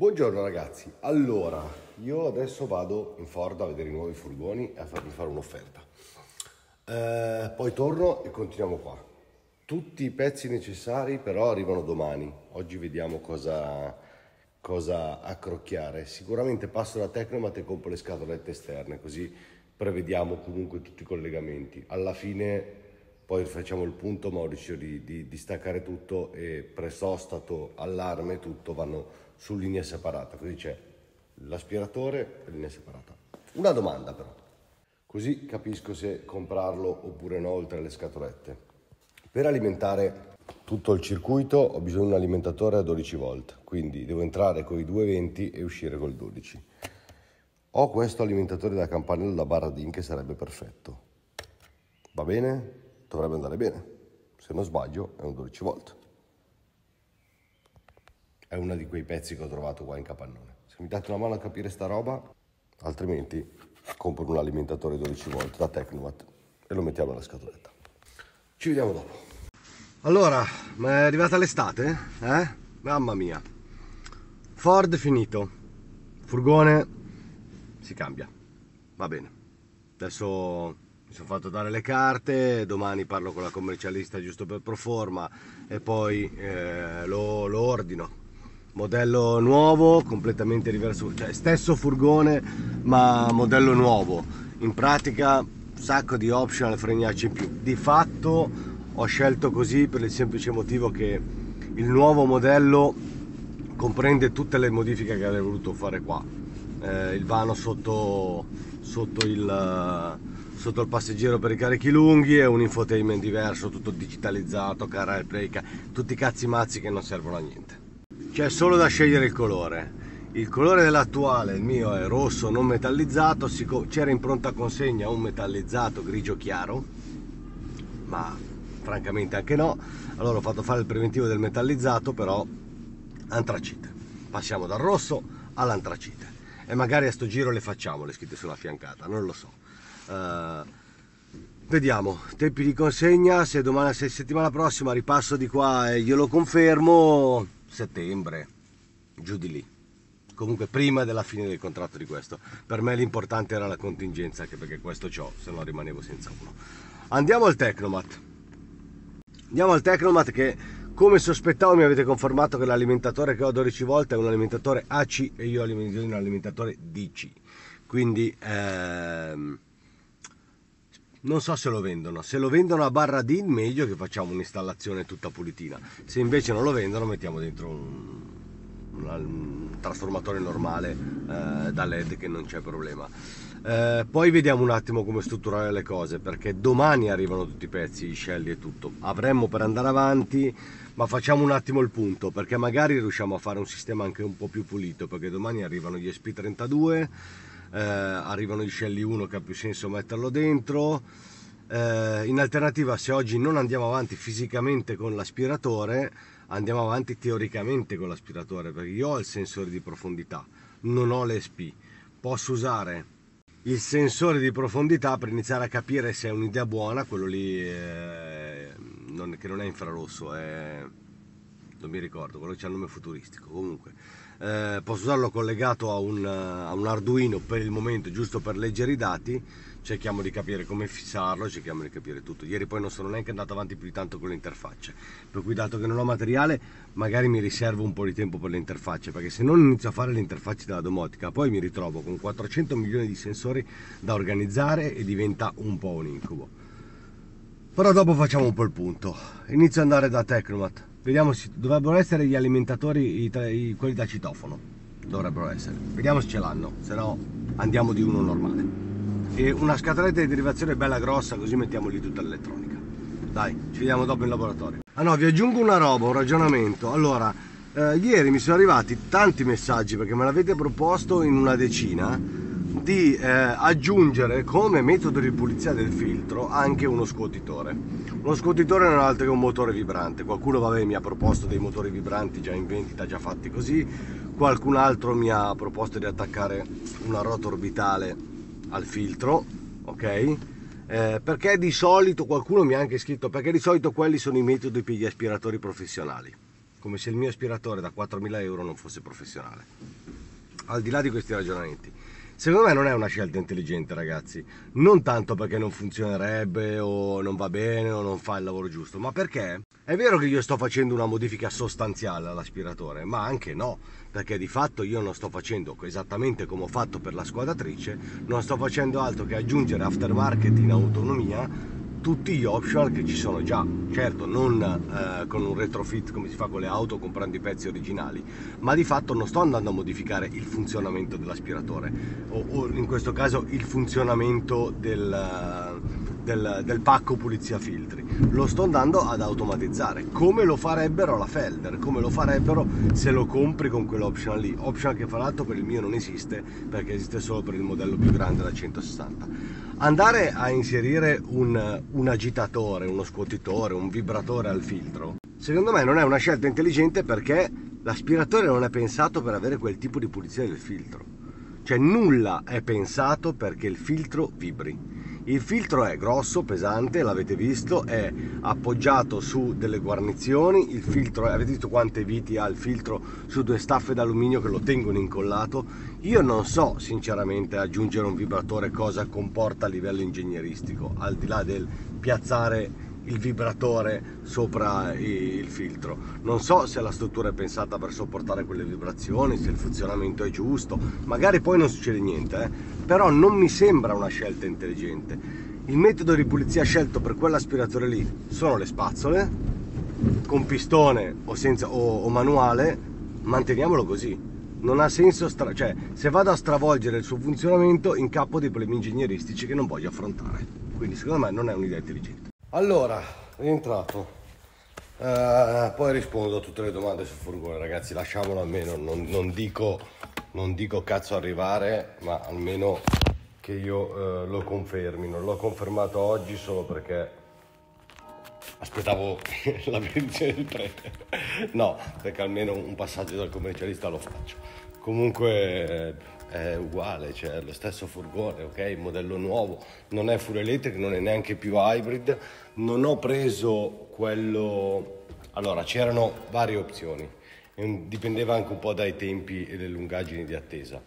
Buongiorno ragazzi, allora io adesso vado in Ford a vedere i nuovi furgoni e a farmi fare un'offerta, poi torno e continuiamo qua. Tutti i pezzi necessari però arrivano domani, oggi vediamo cosa accrocchiare. Sicuramente passo da Tecnomate e compro le scatolette esterne, così prevediamo comunque tutti i collegamenti. Alla fine poi facciamo il punto, Maurizio, di staccare tutto e presostato, allarme, tutto vanno su linea separata, così c'è l'aspiratore e linea separata. Una domanda però, così capisco se comprarlo oppure no oltre alle scatolette. Per alimentare tutto il circuito ho bisogno di un alimentatore a 12 volt, quindi devo entrare con i 220 e uscire col 12. Ho questo alimentatore da campanello da barra DIN che sarebbe perfetto. Va bene? Dovrebbe andare bene. Se non sbaglio è un 12 volt. È uno di quei pezzi che ho trovato qua in capannone. Se mi date una mano a capire sta roba, altrimenti compro un alimentatore 12 volt da Tecnomate e lo mettiamo nella scatoletta. Ci vediamo dopo. Allora, ma è arrivata l'estate, eh? Mamma mia. Ford finito. Furgone si cambia. Va bene. Adesso mi sono fatto dare le carte, domani parlo con la commercialista giusto per proforma e poi lo ordino. Modello nuovo, completamente diverso, cioè stesso furgone ma modello nuovo. In pratica un sacco di optional e fregnacci in più. Di fatto ho scelto così per il semplice motivo che il nuovo modello comprende tutte le modifiche che avrei voluto fare qua. Il vano sotto il passeggero per i carichi lunghi e un infotainment diverso, tutto digitalizzato, CarPlay, tutti i cazzi mazzi che non servono a niente. C'è solo da scegliere il colore. Il colore dell'attuale, il mio, è rosso non metallizzato. C'era in pronta consegna un metallizzato grigio chiaro, ma francamente anche no. Allora ho fatto fare il preventivo del metallizzato, però antracite. Passiamo dal rosso all'antracite. E magari a sto giro le facciamo le scritte sulla fiancata, non lo so. Vediamo, tempi di consegna, se domani, se settimana prossima ripasso di qua e glielo confermo. Settembre, giù di lì, comunque prima della fine del contratto di questo. Per me l'importante era la contingenza, anche perché questo c'ho, se no rimanevo senza uno. Andiamo al Tecnomate. Andiamo al Tecnomate che, come sospettavo, mi avete confermato che l'alimentatore che ho a 12 volt è un alimentatore AC e io ho un alimentatore DC, quindi non so se lo vendono. Se lo vendono a barra DIN, meglio, che facciamo un'installazione tutta pulitina. Se invece non lo vendono, mettiamo dentro un trasformatore normale da LED, che non c'è problema. Poi vediamo un attimo come strutturare le cose, perché domani arrivano tutti i pezzi, i Shelly e tutto. Avremmo per andare avanti, ma facciamo un attimo il punto, perché magari riusciamo a fare un sistema anche un po' più pulito, perché domani arrivano gli ESP32, arrivano i Shelly 1 che ha più senso metterlo dentro. In alternativa, se oggi non andiamo avanti fisicamente con l'aspiratore, andiamo avanti teoricamente con l'aspiratore, perché io ho il sensore di profondità, non ho l'ESP. Posso usare il sensore di profondità per iniziare a capire se è un'idea buona. Quello lì che non è infrarosso, non mi ricordo, quello che c'ha il nome futuristico. Comunque posso usarlo collegato a un Arduino per il momento, giusto per leggere i dati. Cerchiamo di capire come fissarlo, cerchiamo di capire tutto. Ieri poi non sono neanche andato avanti più di tanto con le interfacce, per cui, dato che non ho materiale, magari mi riservo un po' di tempo per le interfacce, perché se non inizio a fare le interfacce della domotica poi mi ritrovo con 400 milioni di sensori da organizzare e diventa un po' un incubo. Però dopo facciamo un po' il punto. Inizio ad andare da Tecnomate. Vediamo, dovrebbero essere gli alimentatori, quelli da citofono, dovrebbero essere. Vediamo se ce l'hanno, se no andiamo di uno normale. E una scatoletta di derivazione bella grossa, così mettiamo lì tutta l'elettronica. Dai, ci vediamo dopo in laboratorio. Ah no, vi aggiungo una roba, un ragionamento. Allora, ieri mi sono arrivati tanti messaggi, perché me l'avete proposto in una decina, di aggiungere come metodo di pulizia del filtro anche uno scuotitore. Uno scuotitore non è altro che un motore vibrante. Qualcuno, vabbè, mi ha proposto dei motori vibranti già in vendita, già fatti così. Qualcun altro mi ha proposto di attaccare una rota orbitale al filtro, ok? Perché di solito, qualcuno mi ha anche scritto, perché di solito quelli sono i metodi per gli aspiratori professionali. come se il mio aspiratore da 4.000 € non fosse professionale. Al di là di questi ragionamenti, secondo me non è una scelta intelligente, ragazzi, non tanto perché non funzionerebbe o non va bene o non fa il lavoro giusto, ma perché è vero che io sto facendo una modifica sostanziale all'aspiratore, ma anche no, perché di fatto io non sto facendo, esattamente come ho fatto per la squadratrice, non sto facendo altro che aggiungere aftermarket in autonomia tutti gli optional che ci sono già. Certo, non con un retrofit come si fa con le auto, comprando i pezzi originali, ma di fatto non sto andando a modificare il funzionamento dell'aspiratore o in questo caso il funzionamento del pacco pulizia filtri. Lo sto andando ad automatizzare, come lo farebbero la Felder, come lo farebbero se lo compri con quell'optional lì, optional che fra l'altro per il mio non esiste, perché esiste solo per il modello più grande da 160. Andare a inserire un agitatore, uno scuotitore, un vibratore al filtro, secondo me non è una scelta intelligente, perché l'aspiratore non è pensato per avere quel tipo di pulizia del filtro. Cioè nulla è pensato perché il filtro vibri. Il filtro è grosso, pesante, l'avete visto, è appoggiato su delle guarnizioni, il filtro, avete visto quante viti ha il filtro su due staffe d'alluminio che lo tengono incollato. Io non so sinceramente aggiungere un vibratore cosa comporta a livello ingegneristico, al di là del piazzare il vibratore sopra il filtro. Non so se la struttura è pensata per sopportare quelle vibrazioni, se il funzionamento è giusto, magari poi non succede niente, però non mi sembra una scelta intelligente. Il metodo di pulizia scelto per quell'aspiratore lì sono le spazzole, con pistone o senza o manuale, manteniamolo così. Non ha senso, cioè se vado a stravolgere il suo funzionamento incappo dei problemi ingegneristici che non voglio affrontare, quindi secondo me non è un'idea intelligente. Allora, rientrato, poi rispondo a tutte le domande sul furgone, ragazzi, lasciamolo almeno, non dico cazzo arrivare, ma almeno che io lo confermi. Non l'ho confermato oggi solo perché aspettavo la benedizione del prete, no, perché almeno un passaggio dal commercialista lo faccio. Comunque è uguale, cioè lo stesso furgone, ok? Modello nuovo, non è full electric, non è neanche più hybrid. Non ho preso quello. Allora, c'erano varie opzioni, dipendeva anche un po' dai tempi e le lungaggini di attesa.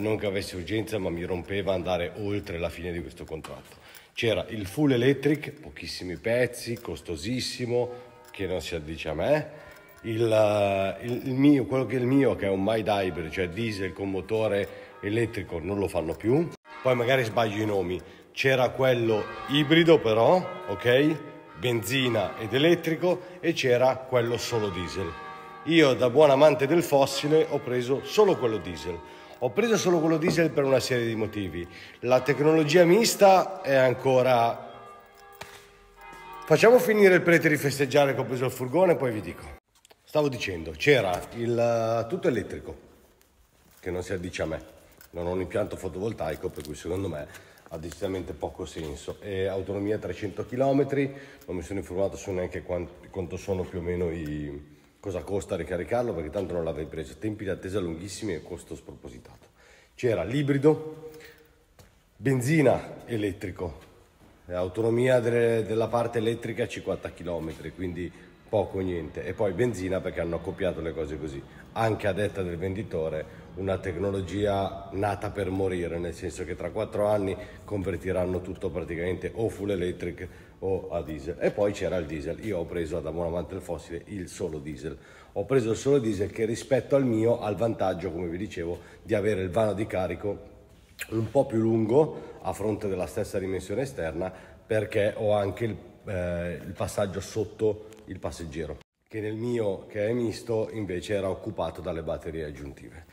Non che avessi urgenza, ma mi rompeva andare oltre la fine di questo contratto. C'era il full electric, pochissimi pezzi, costosissimo, che non si addice a me. Il mio, che è un mild hybrid, cioè diesel con motore elettrico, non lo fanno più. Poi magari sbaglio i nomi. C'era quello ibrido però, ok? Benzina ed elettrico, e c'era quello solo diesel. Io, da buon amante del fossile, ho preso solo quello diesel. Ho preso solo quello diesel per una serie di motivi. La tecnologia mista è ancora... Facciamo finire il prete di festeggiare che ho preso il furgone, poi vi dico. Stavo dicendo, c'era il tutto elettrico, che non si addice a me, non ho un impianto fotovoltaico, per cui secondo me ha decisamente poco senso. E autonomia 300 km, non mi sono informato su neanche quanto sono più o meno cosa costa ricaricarlo, perché tanto non l'avrei preso, tempi di attesa lunghissimi e costo spropositato. C'era l'ibrido, benzina, elettrico, autonomia della parte elettrica 50 km, quindi poco, niente, e poi benzina, perché hanno accoppiato le cose così, anche a detta del venditore, una tecnologia nata per morire, nel senso che tra 4 anni convertiranno tutto praticamente o full electric o a diesel. E poi c'era il diesel. Io ho preso, da buon amante del fossile, il solo diesel. Ho preso il solo diesel che rispetto al mio ha il vantaggio, come vi dicevo, di avere il vano di carico un po' più lungo a fronte della stessa dimensione esterna, perché ho anche il passaggio sotto il passeggero, che nel mio, che è misto, invece era occupato dalle batterie aggiuntive.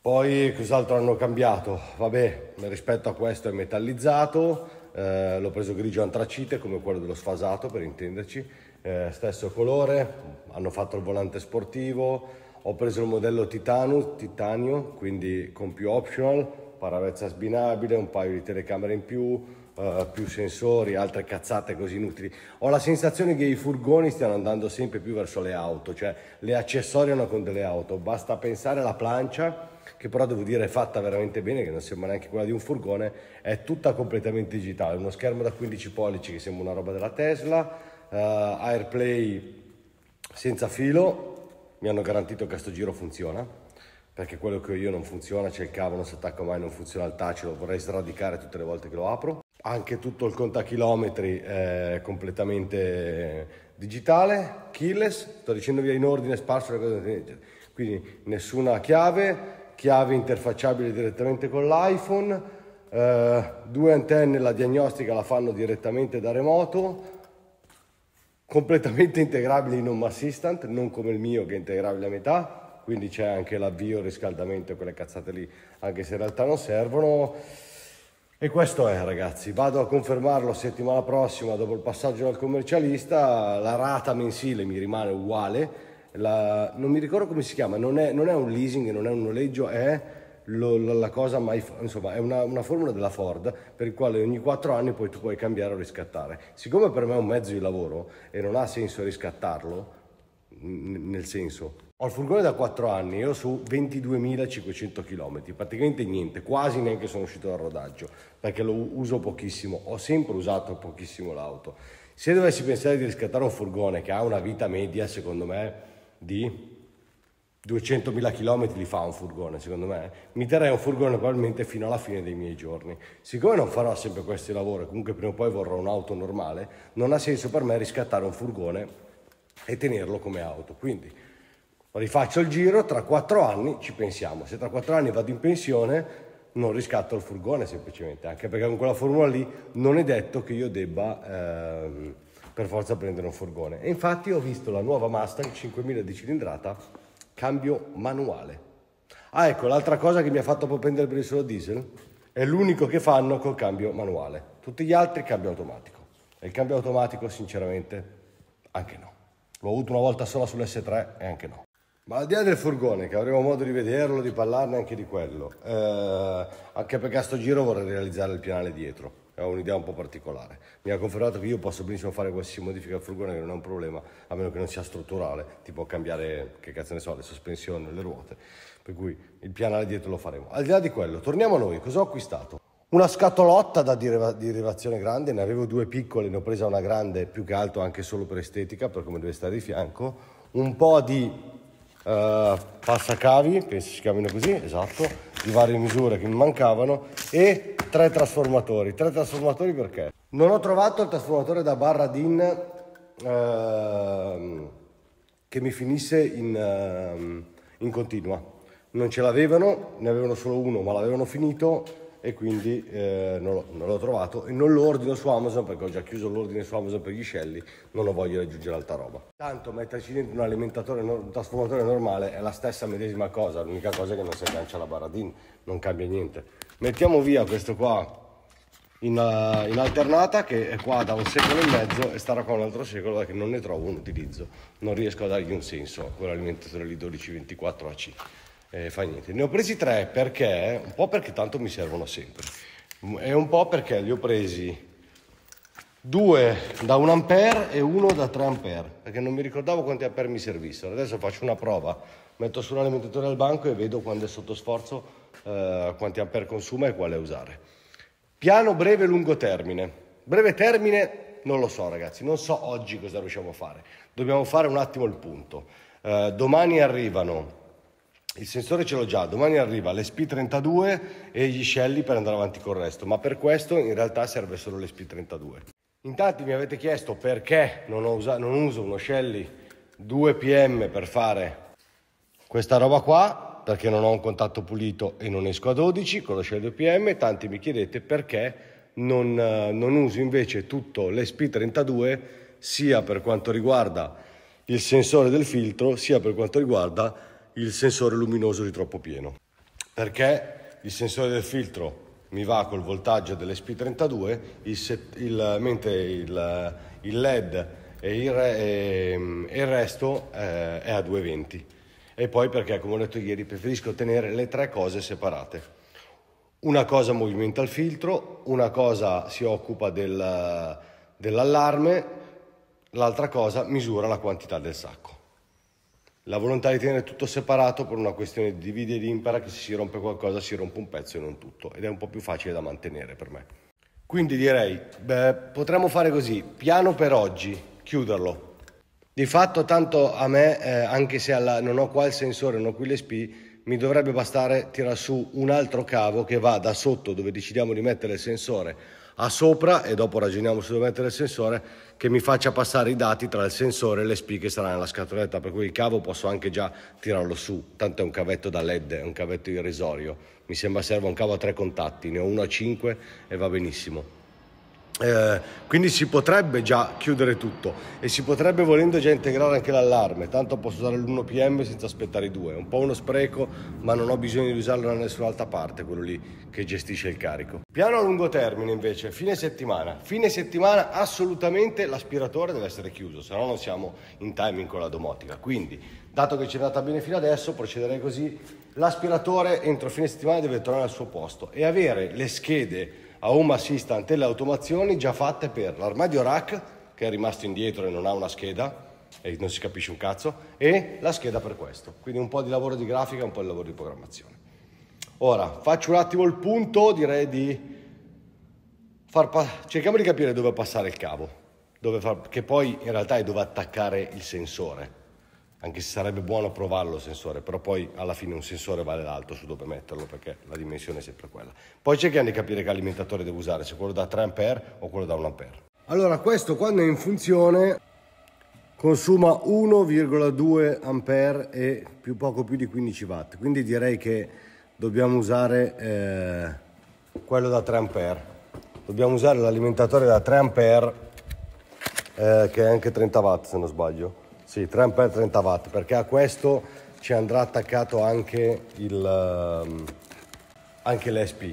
Poi cos'altro hanno cambiato? Vabbè, rispetto a questo è metallizzato, l'ho preso grigio antracite come quello dello sfasato, per intenderci, stesso colore. Hanno fatto il volante sportivo, ho preso il modello titanio, quindi con più optional, parabrezza sbinabile, un paio di telecamere in più, più sensori, altre cazzate così inutili. Ho la sensazione che i furgoni stiano andando sempre più verso le auto, cioè le accessoriano con delle auto. Basta pensare alla plancia, che però devo dire è fatta veramente bene, che non sembra neanche quella di un furgone, è tutta completamente digitale, uno schermo da 15 pollici che sembra una roba della Tesla, AirPlay senza filo. Mi hanno garantito che a sto giro funziona, perché quello che ho io non funziona, c'è il cavo, non si attacca mai, non funziona il touch, lo vorrei sradicare tutte le volte che lo apro. Anche tutto il contachilometri è completamente digitale, keyless, sto dicendovi in ordine, sparso le cose, quindi nessuna chiave interfacciabile direttamente con l'iPhone. 2 antenne, la diagnostica la fanno direttamente da remoto, completamente integrabile in Home Assistant, non come il mio che è integrabile a metà, quindi c'è anche l'avvio, riscaldamento e quelle cazzate lì, anche se in realtà non servono. E questo è, ragazzi, vado a confermarlo settimana prossima dopo il passaggio dal commercialista. La rata mensile mi rimane uguale, non mi ricordo come si chiama, non è un leasing, non è un noleggio, è la cosa, ma insomma è una formula della Ford per il quale ogni 4 anni poi tu puoi cambiare o riscattare. Siccome per me è un mezzo di lavoro e non ha senso riscattarlo, nel senso, ho il furgone da 4 anni, io su 22.500 km, praticamente niente, quasi neanche sono uscito dal rodaggio, perché lo uso pochissimo, ho sempre usato pochissimo l'auto. Se dovessi pensare di riscattare un furgone che ha una vita media, secondo me, di 200.000 km li fa un furgone, secondo me mi terrei un furgone probabilmente fino alla fine dei miei giorni. Siccome non farò sempre questi lavori, comunque prima o poi vorrò un'auto normale, non ha senso per me riscattare un furgone e tenerlo come auto. Quindi rifaccio il giro, tra 4 anni ci pensiamo, se tra 4 anni vado in pensione non riscatto il furgone, semplicemente, anche perché con quella formula lì non è detto che io debba per forza prendere un furgone. E infatti ho visto la nuova Mustang 5000 di cilindrata, cambio manuale. Ah, ecco l'altra cosa che mi ha fatto poi prendere per il solo diesel, è l'unico che fanno col cambio manuale, tutti gli altri cambio automatico, e il cambio automatico sinceramente anche no, l'ho avuto una volta sola sull'S3 e anche no. Ma al di là del furgone, che avremo modo di vederlo, di parlarne anche di quello, anche perché a sto giro vorrei realizzare il pianale dietro, è un'idea un po' particolare. Mi ha confermato che io posso benissimo fare qualsiasi modifica al furgone, che non è un problema, a meno che non sia strutturale, tipo cambiare, che cazzo ne so, le sospensioni, le ruote, per cui il pianale dietro lo faremo. Al di là di quello, torniamo a noi, cosa ho acquistato? Una scatolotta da derivazione grande, ne avevo due piccole, ne ho presa una grande, più che altro anche solo per estetica, per come deve stare di fianco, un po' di passacavi, che si chiamano così, esatto, di varie misure che mi mancavano, e tre trasformatori, perché non ho trovato il trasformatore da barra DIN che mi finisse in continua, non ce l'avevano, ne avevano solo uno ma l'avevano finito, e quindi non l'ho trovato e non lo ordino su Amazon, perché ho già chiuso l'ordine su Amazon per gli Shelly, non lo voglio aggiungere altra roba. Tanto metterci dentro un alimentatore, un trasformatore normale è la stessa medesima cosa, l'unica cosa è che non si aggancia la barra DIN, non cambia niente. Mettiamo via questo qua in alternata, che è qua da 1 secolo e mezzo e starà qua un altro secolo, perché non ne trovo un utilizzo, non riesco a dargli un senso a quell'alimentatore lì 12-24 AC. Fa niente. Ne ho presi 3 perché, un po' perché tanto mi servono sempre, e un po' perché li ho presi 2 da 1 ampere e uno da 3 ampere, perché non mi ricordavo quanti ampere mi servissero. Adesso faccio una prova, metto su un alimentatore al banco e vedo quando è sotto sforzo quanti ampere consuma e quale usare. Piano breve e lungo termine. Breve termine non lo so, ragazzi, non so oggi cosa riusciamo a fare, dobbiamo fare un attimo il punto. Domani arrivano, il sensore ce l'ho già, domani arriva l'ESP32 e gli Shelly per andare avanti con il resto, ma per questo in realtà serve solo l'ESP32. Intanto mi avete chiesto perché non uso uno Shelly 2PM per fare questa roba qua, perché non ho un contatto pulito e non esco a 12 con lo Shelly 2PM. Tanti mi chiedete perché non uso invece tutto l'ESP32, sia per quanto riguarda il sensore del filtro, sia per quanto riguarda il sensore luminoso di troppo pieno, perché il sensore del filtro mi va col voltaggio dell'ESP32, mentre il LED e il resto è a 220. E poi perché, come ho detto ieri, preferisco tenere le 3 cose separate. Una cosa movimenta il filtro, una cosa si occupa dell'allarme, l'altra cosa misura la quantità del sacco. La volontà di tenere tutto separato per una questione di divide e impera, che se si rompe qualcosa si rompe un pezzo e non tutto, ed è un po' più facile da mantenere per me. Quindi direi, potremmo fare così, piano per oggi, chiuderlo. Di fatto tanto a me, anche se non ho qua il sensore, non ho qui l'ESP, mi dovrebbe bastare tirar su un altro cavo che va da sotto, dove decidiamo di mettere il sensore, a sopra, e dopo ragioniamo su dove mettere il sensore, che mi faccia passare i dati tra il sensore e l'ESP che sarà nella scatoletta, per cui il cavo posso anche già tirarlo su, tanto è un cavetto da LED, è un cavetto irrisorio, mi sembra serva un cavo a 3 contatti, ne ho uno a 5 e va benissimo. Quindi si potrebbe già chiudere tutto e si potrebbe volendo già integrare anche l'allarme, tanto posso usare l'1PM senza aspettare i 2, è un po' uno spreco, ma non ho bisogno di usarlo da nessun'altra parte, quello lì che gestisce il carico. Piano a lungo termine invece, fine settimana assolutamente l'aspiratore deve essere chiuso, se no non siamo in timing con la domotica, quindi dato che ci è andata bene fino adesso procederei così. L'aspiratore entro fine settimana deve tornare al suo posto e avere le schede a Home Assistant e le automazioni già fatte per l'armadio rack, che è rimasto indietro e non ha una scheda e non si capisce un cazzo, e la scheda per questo. Quindi un po' di lavoro di grafica, un po' di lavoro di programmazione. Ora faccio un attimo il punto, direi di cerchiamo di capire dove passare il cavo, dove che poi in realtà è dove attaccare il sensore, anche se sarebbe buono provarlo il sensore, però poi alla fine un sensore vale l'altro su dove metterlo, perché la dimensione è sempre quella. Poi cerchiamo di capire che alimentatore devo usare, se quello da 3A o quello da 1A. Allora questo, quando è in funzione, consuma 1,2A e poco più di 15 watt, quindi direi che dobbiamo usare quello da 3A, dobbiamo usare l'alimentatore da 3A che è anche 30 watt, se non sbaglio. Sì, 3A 30 watt, perché a questo ci andrà attaccato anche l'ESP,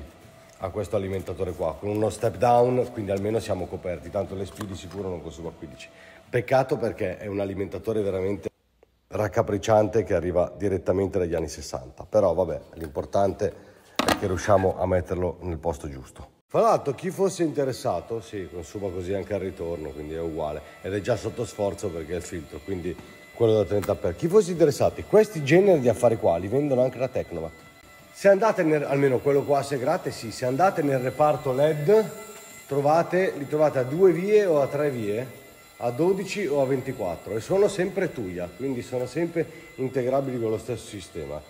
a questo alimentatore qua, con uno step down, quindi almeno siamo coperti, tanto l'ESP di sicuro non consuma 15. Peccato, perché è un alimentatore veramente raccapricciante che arriva direttamente dagli anni 60, però vabbè, l'importante è che riusciamo a metterlo nel posto giusto. Fra l'altro, chi fosse interessato, sì, consuma così anche al ritorno, quindi è uguale, ed è già sotto sforzo perché è il filtro, quindi quello da 30A. Chi fosse interessato, questi generi di affari qua li vendono anche la Teknova. Se andate almeno quello qua a Segrate, sì, se andate nel reparto LED li trovate a 2 vie o a 3 vie, a 12 o a 24, e sono sempre Tuya, quindi sono sempre integrabili con lo stesso sistema.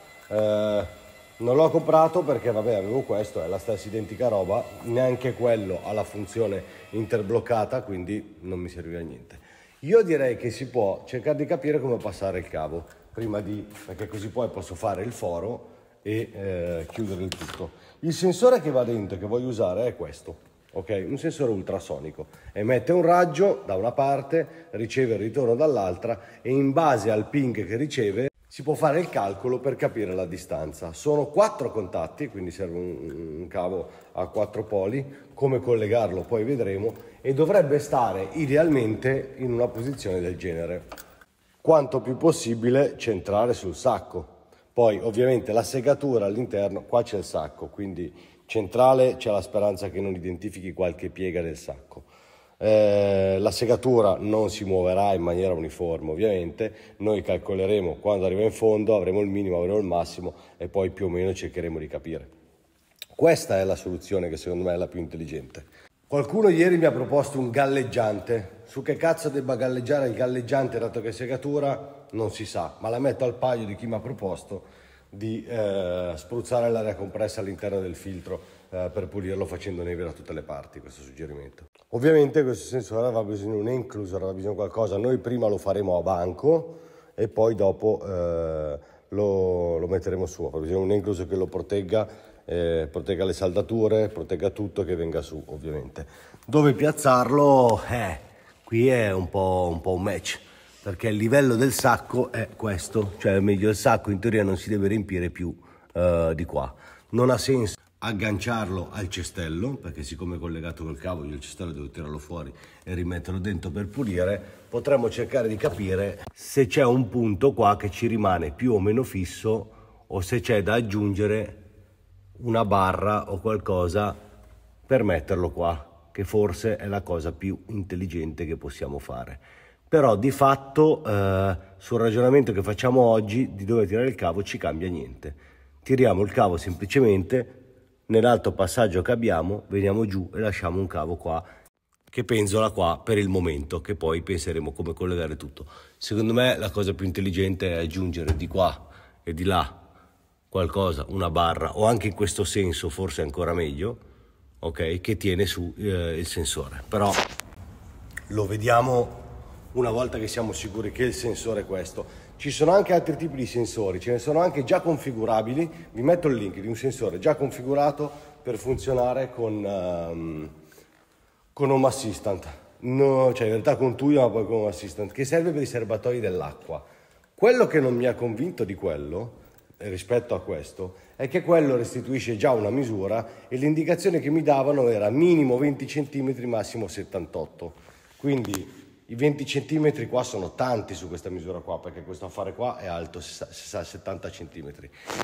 Non l'ho comprato perché vabbè, avevo questo, è la stessa identica roba, neanche quello ha la funzione interbloccata, quindi non mi serviva a niente. Io direi che si può cercare di capire come passare il cavo, perché così poi posso fare il foro e chiudere il tutto. Il sensore che va dentro, che voglio usare, è questo, ok? Un sensore ultrasonico, emette un raggio da una parte, riceve il ritorno dall'altra e in base al ping che riceve si può fare il calcolo per capire la distanza. Sono 4 contatti, quindi serve un cavo a 4 poli, come collegarlo poi vedremo, e dovrebbe stare idealmente in una posizione del genere, quanto più possibile centrare sul sacco. Poi ovviamente la segatura all'interno, qua c'è il sacco, quindi centrale, c'è la speranza che non identifichi qualche piega del sacco. La segatura non si muoverà in maniera uniforme, ovviamente noi calcoleremo quando arriva in fondo, avremo il minimo, avremo il massimo e poi più o meno cercheremo di capire. Questa è la soluzione che secondo me è la più intelligente. Qualcuno ieri mi ha proposto un galleggiante, su che cazzo debba galleggiare il galleggiante dato che segatura non si sa, ma la metto al paio di chi mi ha proposto di spruzzare l'aria compressa all'interno del filtro per pulirlo facendo neve da tutte le parti. Questo suggerimento, ovviamente questo sensore aveva bisogno di un inclusor, aveva bisogno di qualcosa. Noi prima lo faremo a banco e poi dopo lo metteremo su. Aveva bisogno di un inclusor che lo protegga, protegga le saldature, protegga tutto, che venga su ovviamente. Dove piazzarlo? Qui è un po' un match, perché il livello del sacco è questo, cioè meglio, il sacco in teoria non si deve riempire più di qua, non ha senso agganciarlo al cestello, perché siccome è collegato col cavo io il cestello devo tirarlo fuori e rimetterlo dentro per pulire. Potremmo cercare di capire se c'è un punto qua che ci rimane più o meno fisso, o se c'è da aggiungere una barra o qualcosa per metterlo qua, che forse è la cosa più intelligente che possiamo fare. Però di fatto sul ragionamento che facciamo oggi di dove tirare il cavo ci cambia niente, tiriamo il cavo semplicemente nell'alto passaggio che abbiamo, veniamo giù e lasciamo un cavo qua che penzola qua per il momento, che poi penseremo come collegare tutto. Secondo me la cosa più intelligente è aggiungere di qua e di là qualcosa, una barra, o anche in questo senso forse ancora meglio, ok, che tiene su il sensore. Però lo vediamo una volta che siamo sicuri che il sensore è questo. Ci sono anche altri tipi di sensori, ce ne sono anche già configurabili. Vi metto il link di un sensore già configurato per funzionare con Home Assistant, no, cioè in realtà con Tuya, ma poi con Home Assistant, che serve per i serbatoi dell'acqua. Quello che non mi ha convinto di quello rispetto a questo è che quello restituisce già una misura e l'indicazione che mi davano era minimo 20 cm, massimo 78. Quindi i 20 cm qua sono tanti su questa misura qua, perché questo affare qua è alto 70 cm.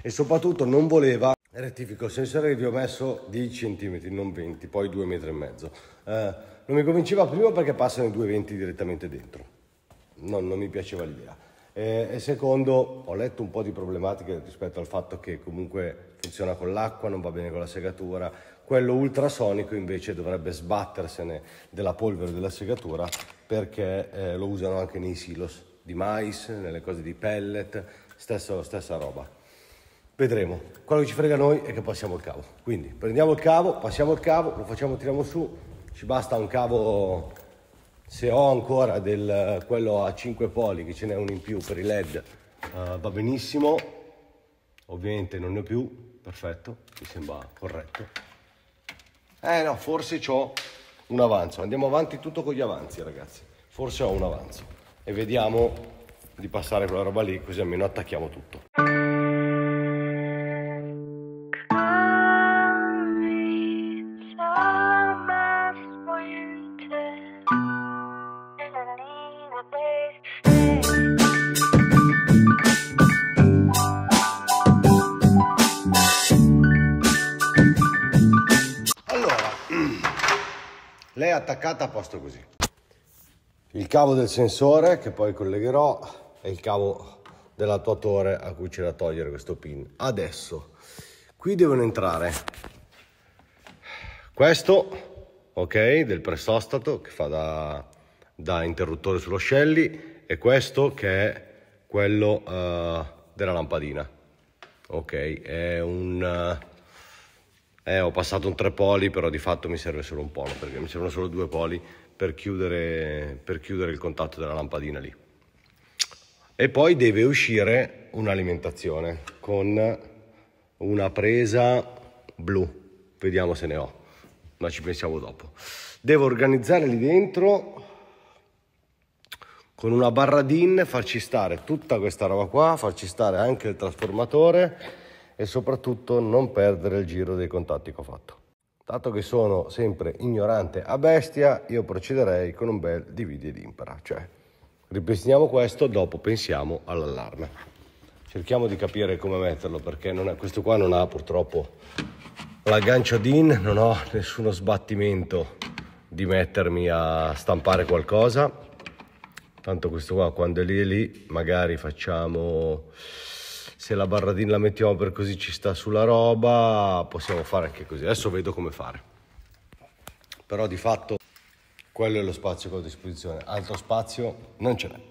E soprattutto non voleva, rettifico, il sensore che vi ho messo 10 cm, non 20, poi 2 metri e mezzo. Non mi convinceva prima perché passano i 220 direttamente dentro, non mi piaceva l'idea. E secondo, ho letto un po' di problematiche rispetto al fatto che comunque funziona con l'acqua, non va bene con la segatura. Quello ultrasonico invece dovrebbe sbattersene della polvere della segatura, perché lo usano anche nei silos di mais, nelle cose di pellet, stessa roba. Vedremo. Quello che ci frega noi è che passiamo il cavo. Quindi prendiamo il cavo, passiamo il cavo, lo facciamo, tiriamo su, ci basta un cavo. Se ho ancora quello a 5 poli, che ce n'è uno in più per i LED, va benissimo. Ovviamente non ne ho più, perfetto, mi sembra corretto. No, forse ho un avanzo, andiamo avanti tutto con gli avanzi, ragazzi. Forse ho un avanzo e vediamo di passare quella roba lì, così almeno attacchiamo tutto. Attaccata a posto così. Il cavo del sensore che poi collegherò è il cavo dell'attuatore a cui c'è da togliere questo pin. Adesso qui devono entrare questo, ok, del pressostato che fa da interruttore sullo Shelly, e questo che è quello della lampadina, ok. È un ho passato un 3 poli, però di fatto mi serve solo un polo, perché mi servono solo 2 poli per chiudere il contatto della lampadina lì. E poi deve uscire un'alimentazione con una presa blu, vediamo se ne ho, ma ci pensiamo dopo. Devo organizzare lì dentro con una barra DIN, farci stare tutta questa roba qua, farci stare anche il trasformatore, e soprattutto non perdere il giro dei contatti che ho fatto. Dato che sono sempre ignorante a bestia, io procederei con un bel dividi ed impera, cioè ripristiniamo questo, dopo pensiamo all'allarme, cerchiamo di capire come metterlo, perché non è, questo qua non ha purtroppo l'aggancio DIN, non ho nessuno sbattimento di mettermi a stampare qualcosa, tanto questo qua quando è lì magari facciamo. Se la barra DIN la mettiamo per così ci sta sulla roba, possiamo fare anche così. Adesso vedo come fare. Però di fatto quello è lo spazio che ho a disposizione. Altro spazio non ce n'è.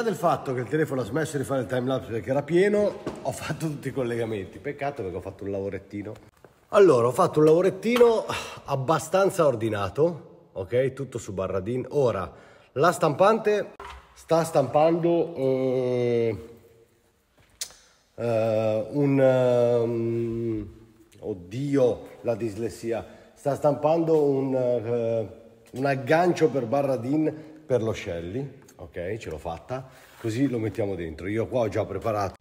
Del fatto che il telefono ha smesso di fare il timelapse perché era pieno, ho fatto tutti i collegamenti. Peccato perché ho fatto un lavorettino. Allora, ho fatto un lavorettino abbastanza ordinato, ok? Tutto su barra DIN. Ora, la stampante sta stampando oddio, la dislessia. Sta stampando un aggancio per barra DIN per lo Shelly. Ok, ce l'ho fatta, così lo mettiamo dentro. Io qua ho già preparato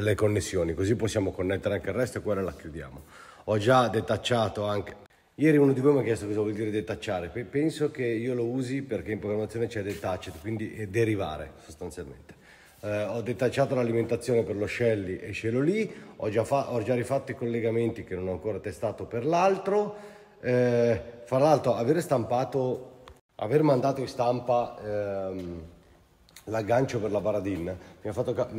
le connessioni, così possiamo connettere anche il resto e quella la chiudiamo. Ho già detacciato anche. Ieri uno di voi mi ha chiesto cosa vuol dire detacciare. Penso che io lo usi perché in programmazione c'è detached, quindi derivare sostanzialmente. Ho detacciato l'alimentazione per lo Shelly e Shelly lì, ho già rifatto i collegamenti che non ho ancora testato per l'altro. Fra l'altro aver mandato in stampa l'aggancio per la barra DIN mi ha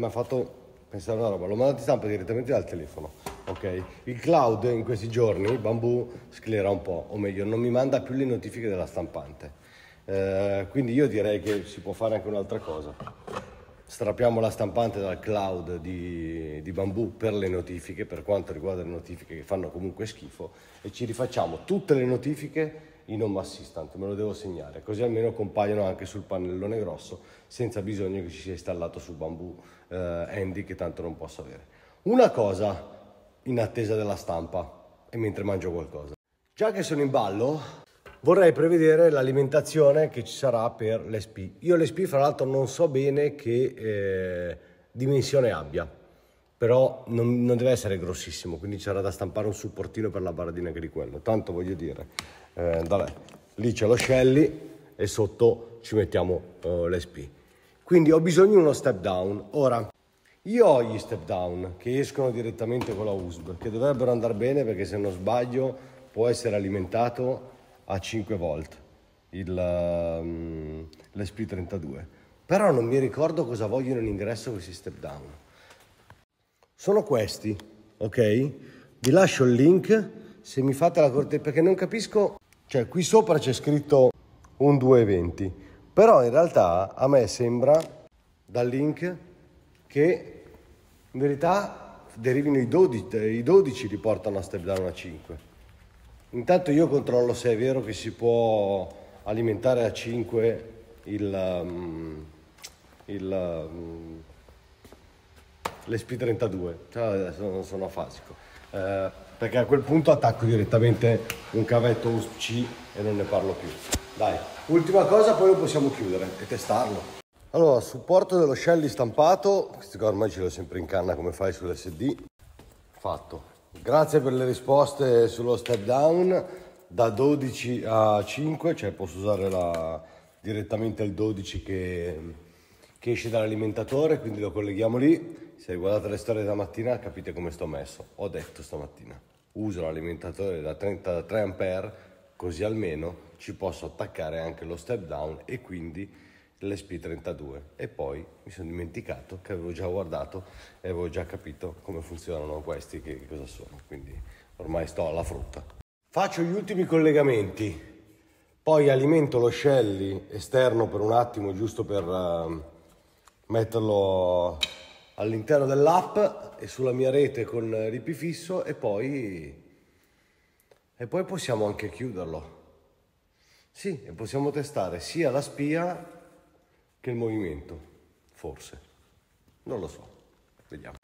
fatto pensare una roba, l'ho mandato in stampa direttamente dal telefono. Ok, il cloud in questi giorni, Bambu, sclera un po', o meglio, non mi manda più le notifiche della stampante. Quindi io direi che si può fare anche un'altra cosa. Strappiamo la stampante dal cloud di Bambu per le notifiche, per quanto riguarda le notifiche che fanno comunque schifo, e ci rifacciamo tutte le notifiche in Home Assistant, me lo devo segnare, così almeno compaiono anche sul pannellone grosso, senza bisogno che ci sia installato su Bambu Handy, che tanto non posso avere. Una cosa in attesa della stampa e mentre mangio qualcosa. Già che sono in ballo, vorrei prevedere l'alimentazione che ci sarà per l'ESP. Io l'ESP fra l'altro non so bene che dimensione abbia, però non deve essere grossissimo, quindi ci sarà da stampare un supportino per la baradina che di quello. Tanto voglio dire, vabbè, lì c'è lo Shelly e sotto ci mettiamo l'ESP. Quindi ho bisogno di uno step down. Ora, io ho gli step down che escono direttamente con la USB, che dovrebbero andare bene perché se non sbaglio può essere alimentato a 5 volt l'ESP32, però non mi ricordo cosa vogliono in ingresso questi step down. Sono questi, ok? Vi lascio il link se mi fate la cortesia, perché non capisco, cioè qui sopra c'è scritto un 220, però in realtà a me sembra dal link che in verità derivino i 12 li portano a step down a 5. Intanto io controllo se è vero che si può alimentare a 5 l'ESP32, cioè, adesso non sono afasico, perché a quel punto attacco direttamente un cavetto USB-C e non ne parlo più. Dai, ultima cosa, poi lo possiamo chiudere e testarlo. Allora, supporto dello Shelly stampato, ormai ce l'ho sempre in canna come fai sull'SD, fatto. Grazie per le risposte sullo step down, da 12 a 5, cioè posso usare direttamente il 12 che esce dall'alimentatore, quindi lo colleghiamo lì. Se guardate le storie da mattina capite come sto messo, ho detto stamattina, uso l'alimentatore da 33 ampere, così almeno ci posso attaccare anche lo step down e quindi l'ESP32. E poi mi sono dimenticato che avevo già guardato e avevo già capito come funzionano questi, che cosa sono, quindi ormai sto alla frutta. Faccio gli ultimi collegamenti, poi alimento lo Shelly esterno per un attimo, giusto per metterlo all'interno dell'app e sulla mia rete con ripifisso, e poi possiamo anche chiuderlo, sì, e possiamo testare sia la spia che il movimento, forse, non lo so, vediamo.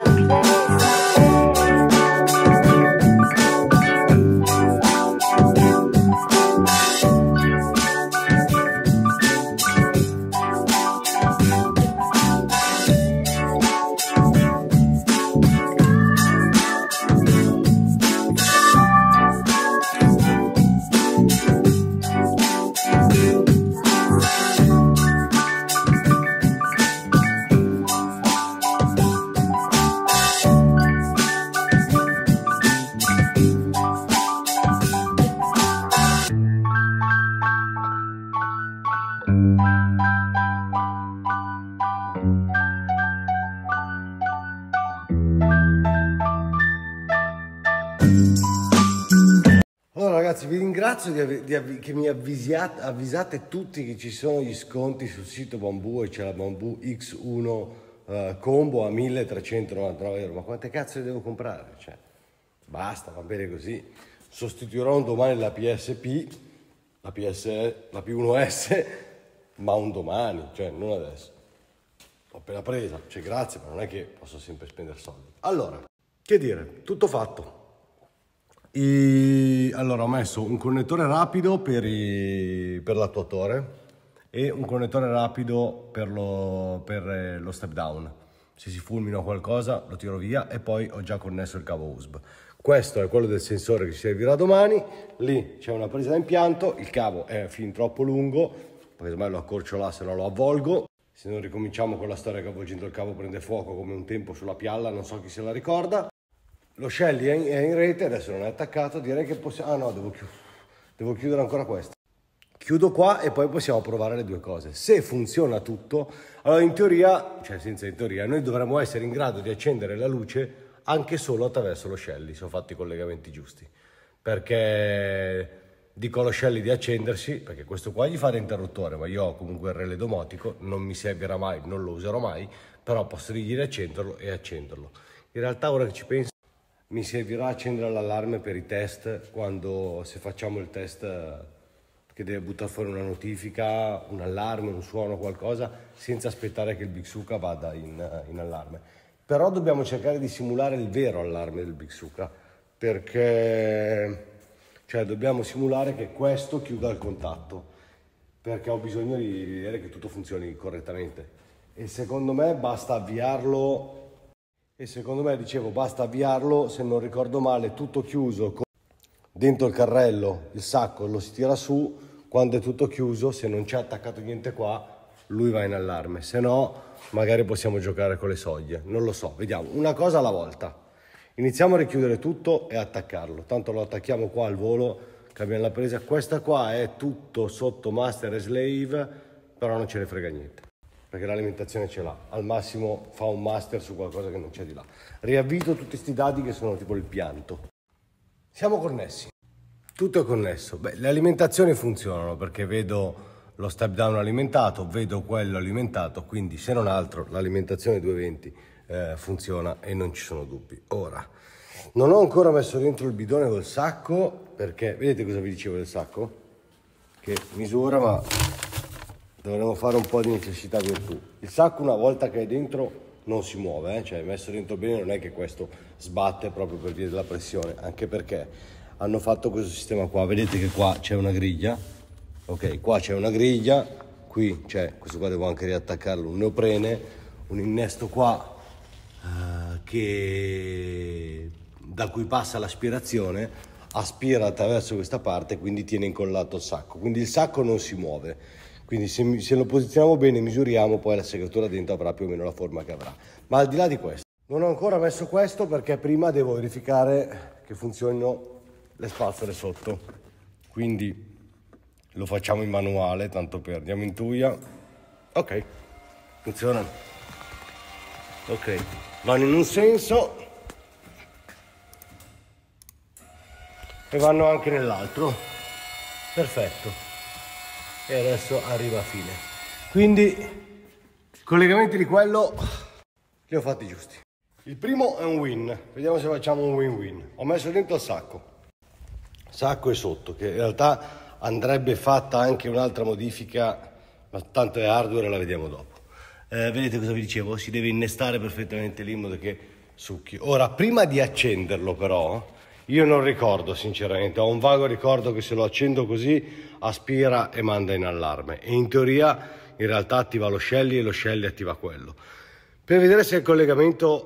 Vi ringrazio che mi avvisate tutti che ci sono gli sconti sul sito Bambu, e c'è la Bambu X1 combo a 1.399 €. Ma quante cazzo le devo comprare? Cioè, basta, va bene così. Sostituirò un domani la PSP, la P1S, ma un domani, cioè non adesso. L'ho appena presa, cioè grazie, ma non è che posso sempre spendere soldi. Allora, che dire, tutto fatto. Allora ho messo un connettore rapido per l'attuatore e un connettore rapido per lo step down, se si fulmina qualcosa lo tiro via, e poi ho già connesso il cavo USB. Questo è quello del sensore che ci servirà domani. Lì c'è una presa da impianto, il cavo è fin troppo lungo, perché ormai lo accorcio là, se no lo avvolgo. Se non ricominciamo con la storia che avvolgendo il cavo prende fuoco come un tempo sulla pialla, non so chi se la ricorda. Lo Shelly è in rete, adesso non è attaccato, direi che possiamo... Ah no, devo chiudere ancora questo. Chiudo qua e poi possiamo provare le due cose. Se funziona tutto, allora in teoria, cioè senza in teoria, noi dovremmo essere in grado di accendere la luce anche solo attraverso lo Shelly, se ho fatto i collegamenti giusti. Perché dico allo Shelly di accendersi, perché questo qua gli fa l'interruttore, ma io ho comunque il relè domotico, non mi servirà mai, non lo userò mai, però posso dirgli di accenderlo e accenderlo. In realtà ora che ci penso, mi servirà accendere l'allarme per i test, quando se facciamo il test che deve buttare fuori una notifica, un allarme, un suono, qualcosa, senza aspettare che il Big Suka vada in allarme. Però dobbiamo cercare di simulare il vero allarme del Big Suka, perché cioè, dobbiamo simulare che questo chiuda il contatto, perché ho bisogno di vedere che tutto funzioni correttamente. E secondo me basta avviarlo... E secondo me, dicevo, basta avviarlo, se non ricordo male, tutto chiuso, dentro il carrello, il sacco, lo si tira su, quando è tutto chiuso, se non c'è attaccato niente qua, lui va in allarme, se no magari possiamo giocare con le soglie, non lo so, vediamo, una cosa alla volta. Iniziamo a richiudere tutto e attaccarlo, tanto lo attacchiamo qua al volo, cambiamo la presa, questa qua è tutto sotto master e slave, però non ce ne frega niente, perché l'alimentazione ce l'ha, al massimo fa un master su qualcosa che non c'è di là. Riavvito tutti questi dadi che sono tipo il pianto. Siamo connessi, tutto è connesso. Beh, le alimentazioni funzionano perché vedo lo step down alimentato, vedo quello alimentato, quindi se non altro l'alimentazione 220 funziona e non ci sono dubbi. Ora, non ho ancora messo dentro il bidone col sacco, perché vedete cosa vi dicevo del sacco? Che misura, ma... dovremmo fare un po' di necessità virtù. Il sacco una volta che è dentro non si muove, cioè messo dentro bene non è che questo sbatte proprio per via della pressione, anche perché hanno fatto questo sistema qua, vedete che qua c'è una griglia, ok, qua c'è una griglia, qui c'è, questo qua devo anche riattaccarlo, un neoprene, un innesto qua che da cui passa l'aspirazione, aspira attraverso questa parte, quindi tiene incollato il sacco, quindi il sacco non si muove. Quindi se lo posizioniamo bene, misuriamo, poi la segatura dentro avrà più o meno la forma che avrà. Ma al di là di questo, non ho ancora messo questo perché prima devo verificare che funzionino le spazzole sotto. Quindi lo facciamo in manuale, tanto per... andiamo in Tuya. Ok, funzionano. Ok, vanno in un senso e vanno anche nell'altro. Perfetto. E adesso arriva a fine, quindi collegamenti di quello li ho fatti giusti. Il primo è un win, vediamo se facciamo un win-win. Ho messo dentro il sacco e sotto, che in realtà andrebbe fatta anche un'altra modifica, ma tanto è hardware, la vediamo dopo. Vedete cosa vi dicevo, si deve innestare perfettamente lì in modo che succhi. Ora, prima di accenderlo però, io non ricordo sinceramente, ho un vago ricordo che se lo accendo così aspira e manda in allarme, e in teoria in realtà attiva lo Shelly e lo Shelly attiva quello. Per vedere se il collegamento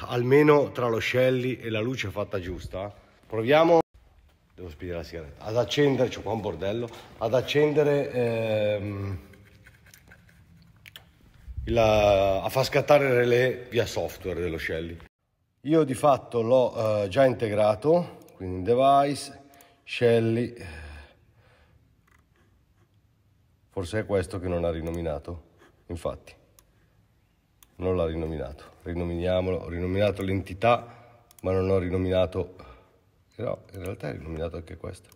almeno tra lo Shelly e la luce è fatta giusta, proviamo, devo spegnere la sigaretta, ad accendere, c'ho qua un bordello, ad accendere, a far scattare il relè via software dello Shelly. Io di fatto l'ho già integrato, quindi in device, Shelly, forse è questo che non ha rinominato, infatti, non l'ha rinominato, rinominiamolo, ho rinominato l'entità, ma non ho rinominato, no, in realtà è rinominato anche questo,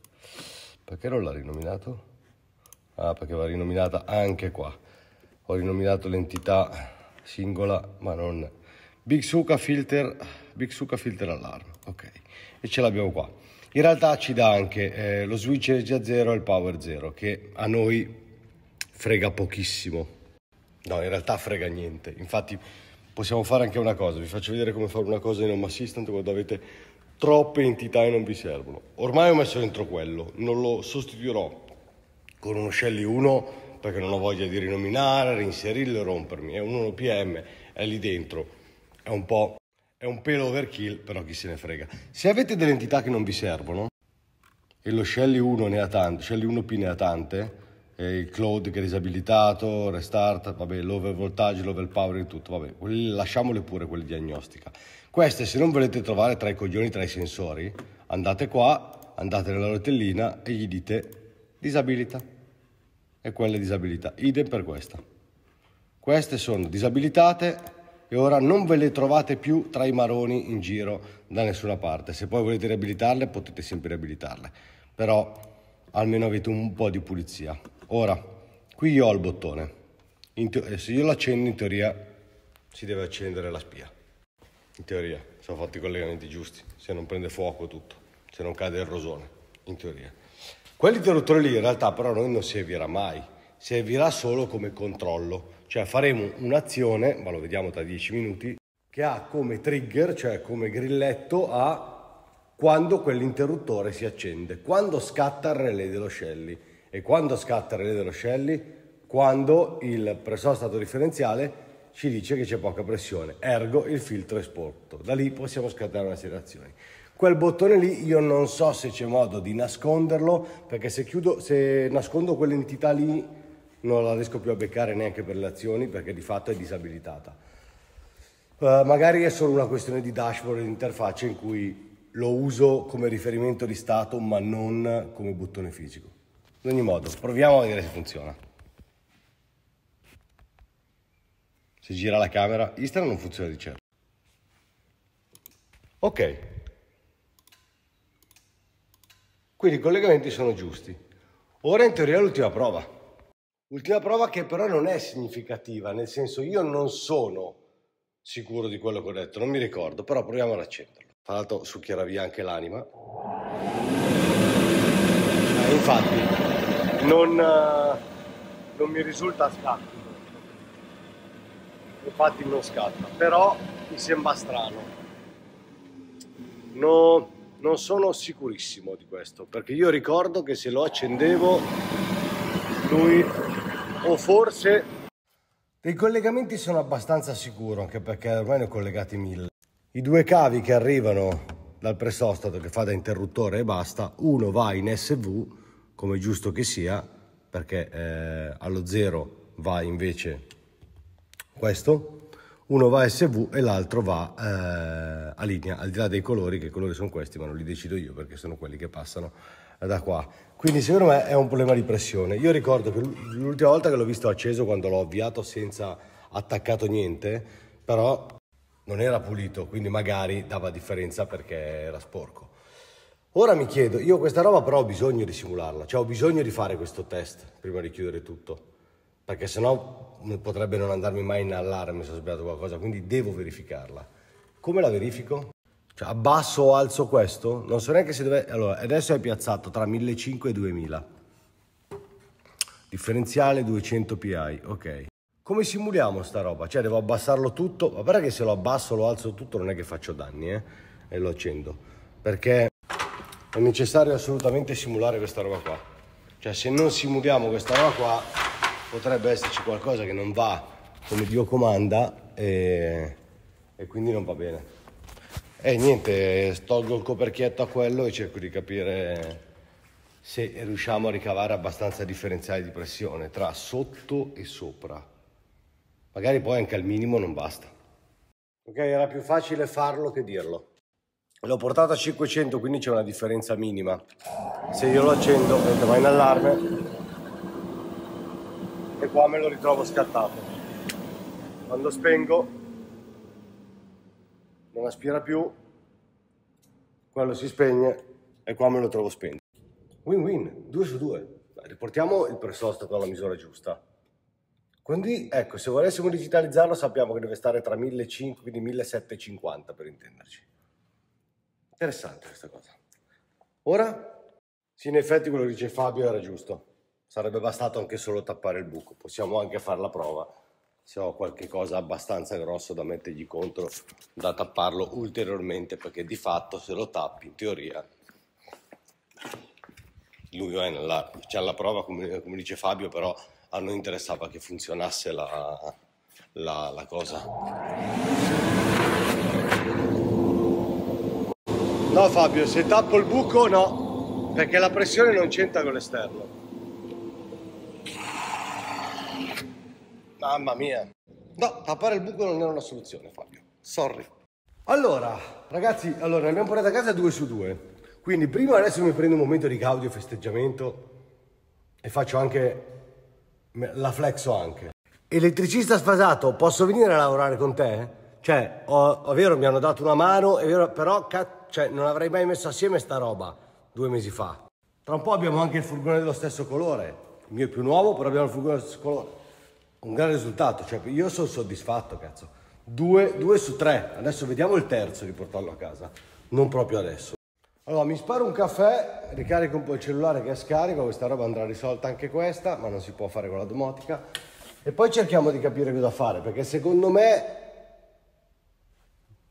perché non l'ha rinominato? Ah, perché va rinominata anche qua, ho rinominato l'entità singola, ma non... Big Suka filter allarme, ok, e ce l'abbiamo qua. In realtà ci dà anche lo switch energia 0 e il power 0, che a noi frega pochissimo, no, in realtà frega niente. Infatti possiamo fare anche una cosa, vi faccio vedere come fare una cosa in Home Assistant quando avete troppe entità e non vi servono. Ormai ho messo dentro quello, non lo sostituirò con uno Shelly 1, perché non ho voglia di rinominare, reinserirlo e rompermi. È un 1PM, è lì dentro, è un pelo overkill, però chi se ne frega. Se avete delle entità che non vi servono, e lo Shelly 1 ne ha tante, Shelly 1P ne ha tante, e il cloud che è disabilitato, restart, vabbè, l'overvoltage, l'overpowering, tutto, vabbè, lasciamole pure quelle diagnostica. Queste, se non volete trovare tra i coglioni, tra i sensori, andate qua, andate nella rotellina e gli dite disabilita, e quella è disabilita. Idem per questa. Queste sono disabilitate e ora non ve le trovate più tra i maroni in giro da nessuna parte. Se poi volete riabilitarle, potete sempre riabilitarle, però almeno avete un po' di pulizia. Ora, qui io ho il bottone, se io lo accendo in teoria si deve accendere la spia, in teoria, se ho fatto i collegamenti giusti, se non prende fuoco tutto, se non cade il rosone, in teoria. Quell'interruttore lì in realtà però a noi non servirà mai, servirà solo come controllo, cioè faremo un'azione, ma lo vediamo tra 10 minuti, che ha come trigger, cioè come grilletto a quando quell'interruttore si accende, quando scatta il relè dello Shelly. E quando scatta il relè dello Shelly? Quando il pressore stato differenziale ci dice che c'è poca pressione, ergo il filtro è sporco. Da lì possiamo scattare una serie di azioni. Quel bottone lì io non so se c'è modo di nasconderlo, perché se nascondo quell'entità lì non la riesco più a beccare neanche per le azioni, perché di fatto è disabilitata. Magari è solo una questione di dashboard e di interfaccia in cui lo uso come riferimento di stato ma non come bottone fisico. In ogni modo, proviamo a vedere se funziona. Se gira la camera, Instagram non funziona di certo. Ok. Quindi i collegamenti sono giusti. Ora in teoria è l'ultima prova. Ultima prova che però non è significativa, nel senso io non sono sicuro di quello che ho detto, non mi ricordo, però proviamo ad accenderlo. Tra l'altro succhierà via anche l'anima. Infatti non mi risulta scatto. Infatti non scatta, però mi sembra strano. No, non sono sicurissimo di questo, perché io ricordo che se lo accendevo lui, o forse dei collegamenti sono abbastanza sicuro, anche perché ormai ne ho collegati 1000. I due cavi che arrivano dal pressostato che fa da interruttore e basta, uno va in SV, come giusto che sia, perché allo 0 va invece questo, uno va SV e l'altro va a linea, al di là dei colori, che i colori sono questi, ma non li decido io perché sono quelli che passano da qua. Quindi secondo me è un problema di pressione. Io ricordo che l'ultima volta che l'ho visto acceso, quando l'ho avviato senza attaccato niente, però non era pulito, quindi magari dava differenza perché era sporco. Ora mi chiedo, io questa roba però ho bisogno di simularla, cioè ho bisogno di fare questo test prima di chiudere tutto, perché sennò potrebbe non andarmi mai in allarme se ho sbagliato qualcosa, quindi devo verificarla. Come la verifico? Cioè abbasso o alzo questo? Non so neanche se deve... Allora, adesso è piazzato tra 1500 e 2000. Differenziale 200 PI, ok. Come simuliamo sta roba? Cioè devo abbassarlo tutto, ma guarda che se lo abbasso, lo alzo tutto, non è che faccio danni, e lo accendo, perché è necessario assolutamente simulare questa roba qua. Cioè se non simuliamo questa roba qua potrebbe esserci qualcosa che non va come Dio comanda e quindi non va bene. E niente, tolgo il coperchietto a quello e cerco di capire se riusciamo a ricavare abbastanza differenziali di pressione tra sotto e sopra. Magari poi anche al minimo non basta. Ok, era più facile farlo che dirlo. L'ho portato a 500, quindi c'è una differenza minima. Se io lo accendo, va in allarme e qua me lo ritrovo scattato. Quando spengo non aspira più, quello si spegne e qua me lo trovo spento. Win-win, 2 su 2. Riportiamo il pressostato alla misura giusta. Quindi, ecco, se volessimo digitalizzarlo sappiamo che deve stare tra 1500, quindi 1750 per intenderci. Interessante questa cosa. Ora, sì, in effetti quello che dice Fabio era giusto. Sarebbe bastato anche solo tappare il buco. Possiamo anche fare la prova. Se ho qualche cosa abbastanza grosso da mettergli contro, da tapparlo ulteriormente, perché di fatto se lo tappi, in teoria, lui va in allarme. C'è la prova, come dice Fabio, però a noi interessava che funzionasse la cosa. No Fabio, se tappo il buco no, perché la pressione non c'entra con l'esterno. Mamma mia. No, tappare il buco non era una soluzione Fabio, sorry. Allora ragazzi, allora, ne abbiamo portato a casa 2 su 2. Quindi prima adesso mi prendo un momento di gaudio e festeggiamento e faccio anche, la flexo anche. Elettricista sfasato, posso venire a lavorare con te? Cioè, è vero, mi hanno dato una mano, è vero, però cioè, non avrei mai messo assieme sta roba 2 mesi fa. Tra un po' abbiamo anche il furgone dello stesso colore, il mio è più nuovo, però abbiamo il furgone dello stesso colore. Un gran risultato, cioè io sono soddisfatto, cazzo. 2 su 3, adesso vediamo il terzo di portarlo a casa, non proprio adesso. Allora, mi sparo un caffè, ricarico un po' il cellulare che è scarico, questa roba andrà risolta anche questa, ma non si può fare con la domotica. E poi cerchiamo di capire cosa fare, perché secondo me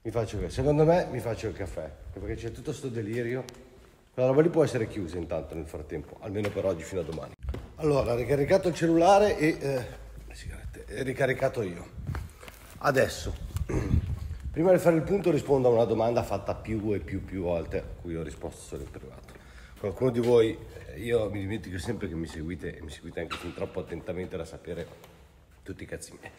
mi faccio il caffè, perché c'è tutto sto delirio. Quella roba lì può essere chiusa intanto nel frattempo, almeno per oggi fino a domani. Allora, ricaricato il cellulare e ricaricato io. Adesso, prima di fare il punto rispondo a una domanda fatta più volte, a cui ho risposto solo in privato. Qualcuno di voi, io mi dimentico sempre che mi seguite, e mi seguite anche fin troppo attentamente da sapere tutti i cazzi miei.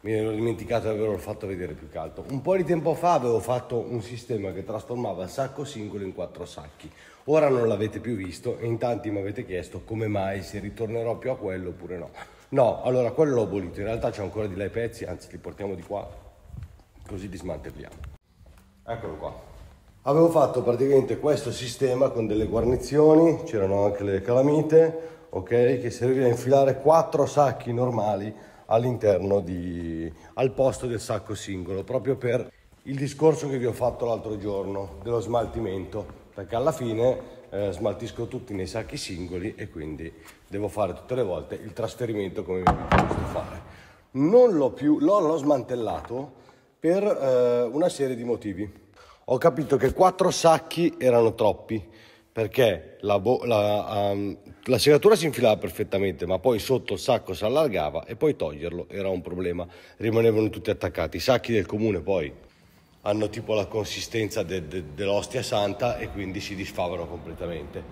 Mi ero dimenticato di averlo fatto vedere più caldo. Un po' di tempo fa avevo fatto un sistema che trasformava il sacco singolo in 4 sacchi. Ora non l'avete più visto e in tanti mi avete chiesto come mai, se ritornerò più a quello oppure no. No, allora quello l'ho abolito, in realtà c'è ancora di là i pezzi, anzi li portiamo di qua, così li smantelliamo. Eccolo qua. Avevo fatto praticamente questo sistema con delle guarnizioni, c'erano anche le calamite, ok, che serviva a infilare 4 sacchi normali all'interno al posto del sacco singolo, proprio per il discorso che vi ho fatto l'altro giorno dello smaltimento, perché alla fine smaltisco tutti nei sacchi singoli e quindi devo fare tutte le volte il trasferimento come mi posso fare. Non l'ho più, l'ho smantellato per una serie di motivi. Ho capito che 4 sacchi erano troppi, perché la segatura si infilava perfettamente, ma poi sotto il sacco si allargava e poi toglierlo era un problema, rimanevano tutti attaccati. I sacchi del comune poi hanno tipo la consistenza dell'ostia santa e quindi si disfavano completamente.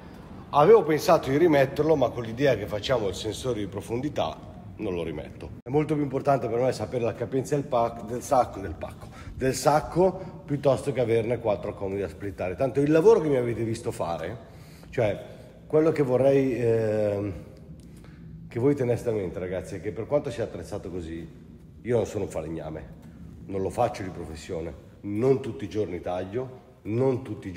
Avevo pensato di rimetterlo, ma con l'idea che facciamo il sensore di profondità non lo rimetto. È molto più importante per me sapere la capienza del sacco piuttosto che averne 4 comodi da splittare. Tanto il lavoro che mi avete visto fare, cioè quello che vorrei che voi teneste a mente ragazzi, è che per quanto sia attrezzato così, io non sono un falegname, non lo faccio di professione, non tutti i giorni taglio, non tutte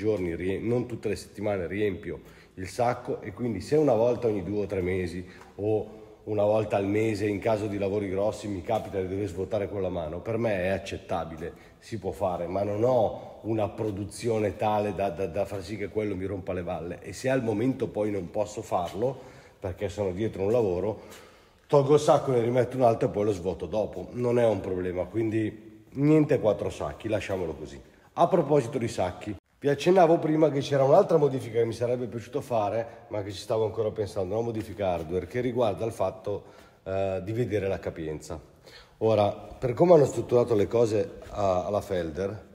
le settimane riempio il sacco, e quindi se una volta ogni 2 o 3 mesi o una volta al mese in caso di lavori grossi mi capita di dover svuotare con la mano, per me è accettabile, si può fare, ma non ho una produzione tale da far sì che quello mi rompa le balle. E se al momento poi non posso farlo perché sono dietro un lavoro, tolgo il sacco, ne rimetto un altro e poi lo svuoto dopo, non è un problema. Quindi niente 4 sacchi, lasciamolo così. A proposito di sacchi, vi accennavo prima che c'era un'altra modifica che mi sarebbe piaciuto fare, ma che ci stavo ancora pensando, una modifica hardware che riguarda il fatto di vedere la capienza. Ora, per come hanno strutturato le cose alla Felder,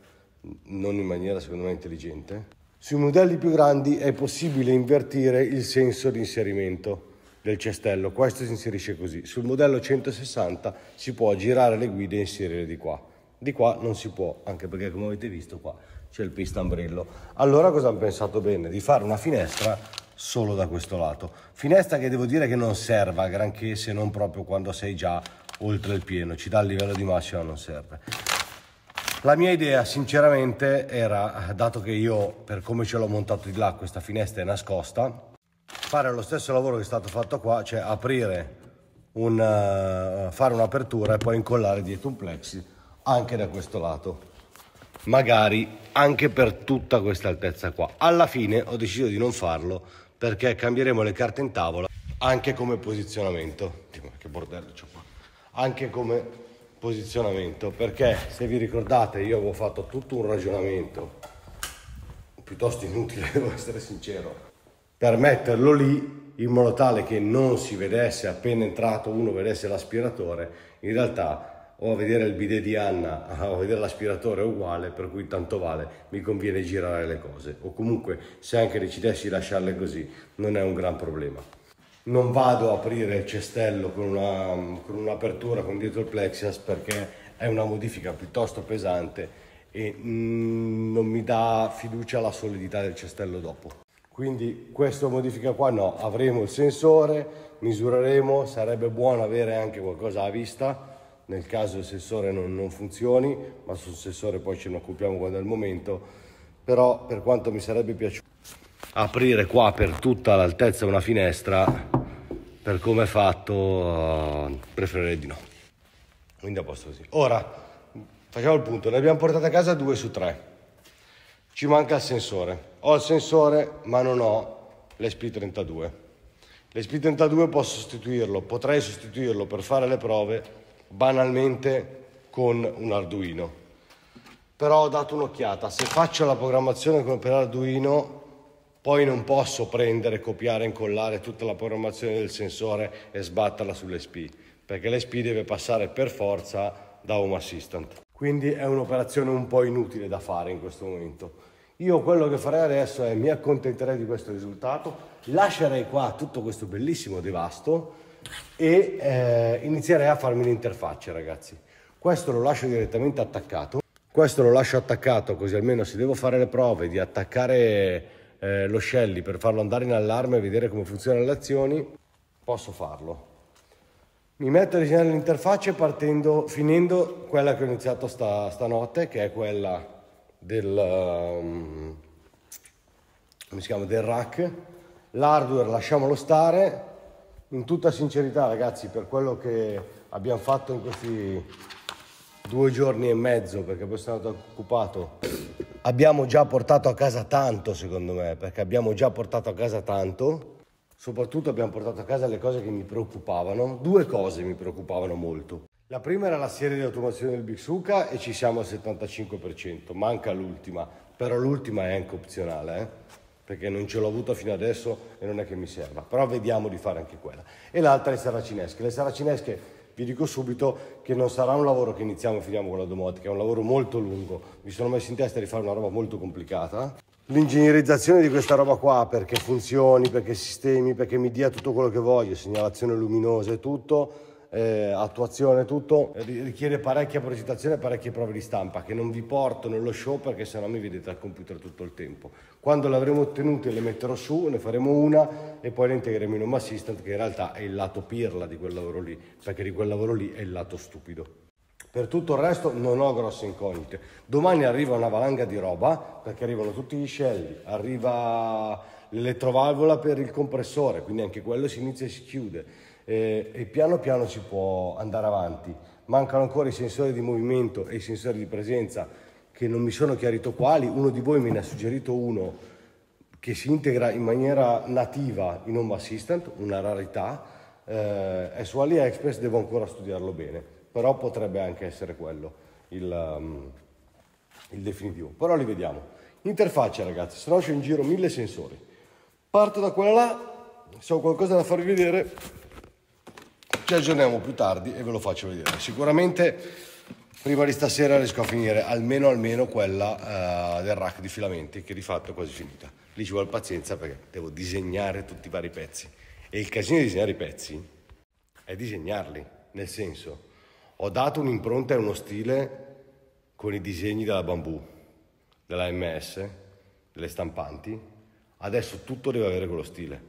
non in maniera secondo me intelligente, sui modelli più grandi è possibile invertire il senso di inserimento del cestello. Questo si inserisce così, sul modello 160 si può girare le guide e inserire di qua. Di qua non si può, anche perché come avete visto qua c'è il pistambrello. Allora cosa hanno pensato bene? Di fare una finestra solo da questo lato. Finestra che devo dire che non serve a granché, se non proprio quando sei già oltre il pieno. Ci dà il livello di massima, non serve. La mia idea sinceramente era, dato che io per come ce l'ho montato di là questa finestra è nascosta, fare lo stesso lavoro che è stato fatto qua, cioè fare un'apertura e poi incollare dietro un plexi anche da questo lato, magari anche per tutta questa altezza qua. Alla fine ho deciso di non farlo perché cambieremo le carte in tavola anche come posizionamento. Che bordello c'ho qua. Anche come posizionamento, perché se vi ricordate io avevo fatto tutto un ragionamento piuttosto inutile, devo essere sincero, per metterlo lì in modo tale che non si vedesse, appena entrato uno vedesse l'aspiratore, in realtà o a vedere il bidet di Anna o a vedere l'aspiratore è uguale, per cui tanto vale, mi conviene girare le cose, o comunque se anche decidessi di lasciarle così non è un gran problema. Non vado a aprire il cestello con un'apertura con dietro il plexiglass perché è una modifica piuttosto pesante e non mi dà fiducia alla solidità del cestello dopo. Quindi questa modifica qua no, avremo il sensore, misureremo, sarebbe buono avere anche qualcosa a vista nel caso il sensore non funzioni, ma sul sensore poi ce ne occupiamo quando è il momento, però per quanto mi sarebbe piaciuto aprire qua per tutta l'altezza una finestra, per come è fatto preferirei di no. Quindi a posto così. Ora facciamo il punto, ne abbiamo portate a casa 2 su 3. Ci manca il sensore. Ho il sensore ma non ho l'ESP32. L'ESP32 posso sostituirlo, potrei sostituirlo per fare le prove banalmente con un Arduino. Però ho dato un'occhiata, se faccio la programmazione per Arduino poi non posso prendere, copiare, incollare tutta la programmazione del sensore e sbatterla sull'ESP, perché l'ESP deve passare per forza da Home Assistant. Quindi è un'operazione un po' inutile da fare in questo momento. Io quello che farei adesso è mi accontenterei di questo risultato, lascerei qua tutto questo bellissimo devasto e inizierei a farmi le interfacce, ragazzi. Questo lo lascio direttamente attaccato. Questo lo lascio attaccato così almeno se devo fare le prove di attaccare lo Shelly per farlo andare in allarme e vedere come funzionano le azioni, posso farlo. Mi metto a disegnare l'interfaccia finendo quella che ho iniziato stanotte, che è quella del rack. L'hardware lasciamolo stare. In tutta sincerità, ragazzi, per quello che abbiamo fatto in questi 2 giorni e mezzo, perché poi sono stato occupato, abbiamo già portato a casa tanto, secondo me, perché abbiamo già portato a casa tanto. Soprattutto abbiamo portato a casa le cose che mi preoccupavano. 2 cose mi preoccupavano molto. La prima era la serie di automazione del Bixuca e ci siamo al 75%. Manca l'ultima, però l'ultima è anche opzionale, perché non ce l'ho avuta fino adesso e non è che mi serva. Però vediamo di fare anche quella. E l'altra è le saracinesche. Le saracinesche, vi dico subito, che non sarà un lavoro che iniziamo e finiamo con la domotica. È un lavoro molto lungo. Mi sono messo in testa di fare una roba molto complicata. L'ingegnerizzazione di questa roba qua, perché funzioni, perché sistemi, perché mi dia tutto quello che voglio, segnalazione luminosa e tutto, attuazione e tutto, richiede parecchia progettazione e parecchie prove di stampa che non vi porto nello show perché sennò mi vedete al computer tutto il tempo. Quando le avremo ottenute le metterò su, ne faremo una e poi le integreremo in Home Assistant, che in realtà è il lato pirla di quel lavoro lì, perché di quel lavoro lì è il lato stupido. Per tutto il resto non ho grosse incognite. Domani arriva una valanga di roba, perché arrivano tutti gli Shelly, arriva l'elettrovalvola per il compressore, quindi anche quello si inizia e si chiude, e piano piano si può andare avanti. Mancano ancora i sensori di movimento e i sensori di presenza, che non mi sono chiarito quali. Uno di voi me ne ha suggerito uno che si integra in maniera nativa in Home Assistant, una rarità, è su AliExpress, devo ancora studiarlo bene. Però potrebbe anche essere quello il definitivo. Però li vediamo. Interfaccia, ragazzi, se no c'ho in giro 1000 sensori. Parto da quella là, se ho qualcosa da farvi vedere ci aggiorniamo più tardi e ve lo faccio vedere. Sicuramente prima di stasera riesco a finire almeno quella del rack di filamenti, che di fatto è quasi finita. Lì ci vuole pazienza perché devo disegnare tutti i vari pezzi. E il casino di disegnare i pezzi è disegnarli, nel senso, ho dato un'impronta e uno stile con i disegni della Bambu, della MS, delle stampanti. Adesso tutto deve avere quello stile.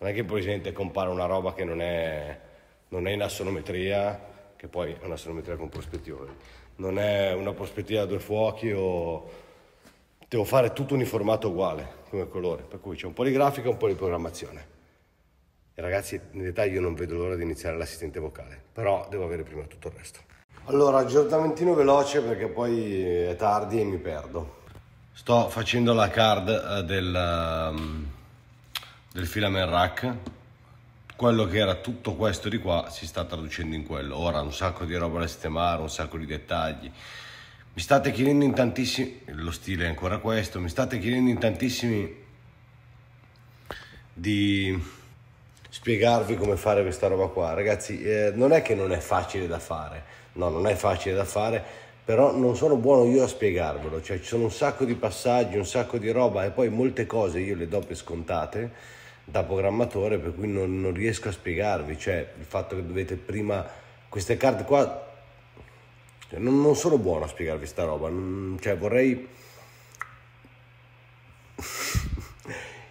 Non è che poi gente compare una roba che non è in assonometria, che poi è un'assonometria con prospettiva. Non è una prospettiva a 2 fuochi o... Devo fare tutto uniformato uguale, come colore. Per cui c'è un po' di grafica e un po' di programmazione. E ragazzi, in dettaglio non vedo l'ora di iniziare l'assistente vocale, però devo avere prima tutto il resto. Allora, aggiornamentino veloce perché poi è tardi e mi perdo. Sto facendo la card del filament rack. Quello che era tutto questo di qua si sta traducendo in quello. Ora un sacco di roba da sistemare, un sacco di dettagli. Mi state chiedendo in tantissimi... Lo stile è ancora questo. Mi state chiedendo in tantissimi... di spiegarvi come fare questa roba qua. Ragazzi, non è che non è facile da fare, no, non è facile da fare, però non sono buono io a spiegarvelo, cioè ci sono un sacco di passaggi, un sacco di roba, e poi molte cose io le do per scontate da programmatore, per cui non riesco a spiegarvi, cioè il fatto che dovete prima queste carte qua, cioè, non sono buono a spiegarvi sta roba, cioè vorrei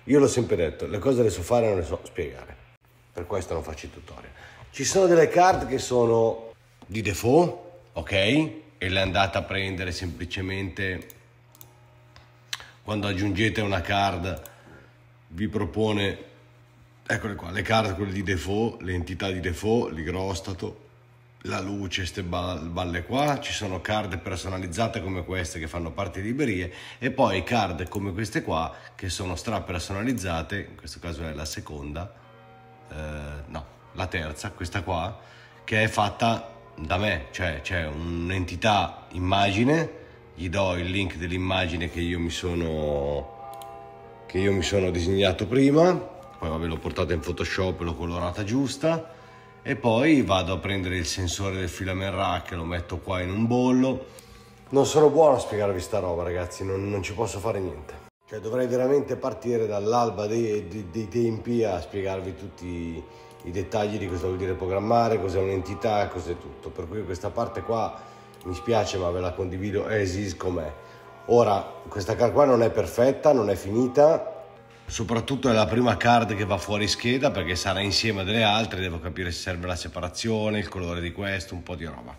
io l'ho sempre detto, le cose le so fare, non le so spiegare, per questo non faccio i tutorial. Ci sono delle carte che sono di default, ok, e le andate a prendere semplicemente quando aggiungete una card. Vi propone, eccole qua, le carte, quelle di default, le entità di default, l'igrostato, la luce, queste balle qua. Ci sono card personalizzate come queste che fanno parte di librerie, e poi card come queste qua che sono stra personalizzate, in questo caso è la seconda, no, la terza, questa qua, che è fatta da me, cioè c'è un'entità immagine, gli do il link dell'immagine che io mi sono disegnato prima, poi vabbè, l'ho portata in Photoshop, l'ho colorata giusta, e poi vado a prendere il sensore del filament rack, lo metto qua in un bollo. Non sono buono a spiegarvi sta roba, ragazzi, non ci posso fare niente, cioè dovrei veramente partire dall'alba dei tempi a spiegarvi tutti i dettagli di cosa vuol dire programmare, cos'è un'entità, cos'è tutto, per cui questa parte qua mi spiace, ma ve la condivido as is com'è. Ora, questa card qua non è perfetta, non è finita, soprattutto è la prima card che va fuori scheda, perché sarà insieme a delle altre, devo capire se serve la separazione, il colore di questo, un po' di roba.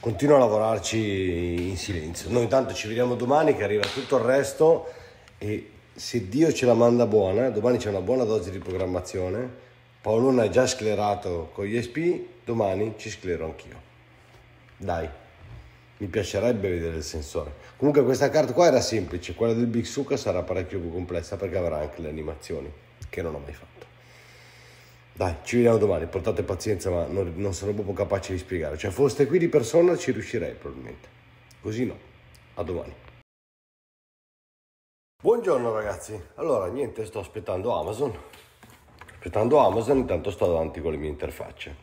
Continuo a lavorarci in silenzio. Noi intanto ci vediamo domani che arriva tutto il resto, e se Dio ce la manda buona, domani c'è una buona dose di programmazione. Paolone è già sclerato con gli ESP, domani ci sclero anch'io. Dai. Mi piacerebbe vedere il sensore. Comunque questa carta qua era semplice, quella del Big Suka sarà parecchio più complessa perché avrà anche le animazioni che non ho mai fatto. Dai, ci vediamo domani, portate pazienza, ma non sono proprio capace di spiegare, cioè foste qui di persona ci riuscirei probabilmente, così no. A domani. Buongiorno ragazzi, allora niente, sto aspettando Amazon, intanto sto davanti con le mie interfacce.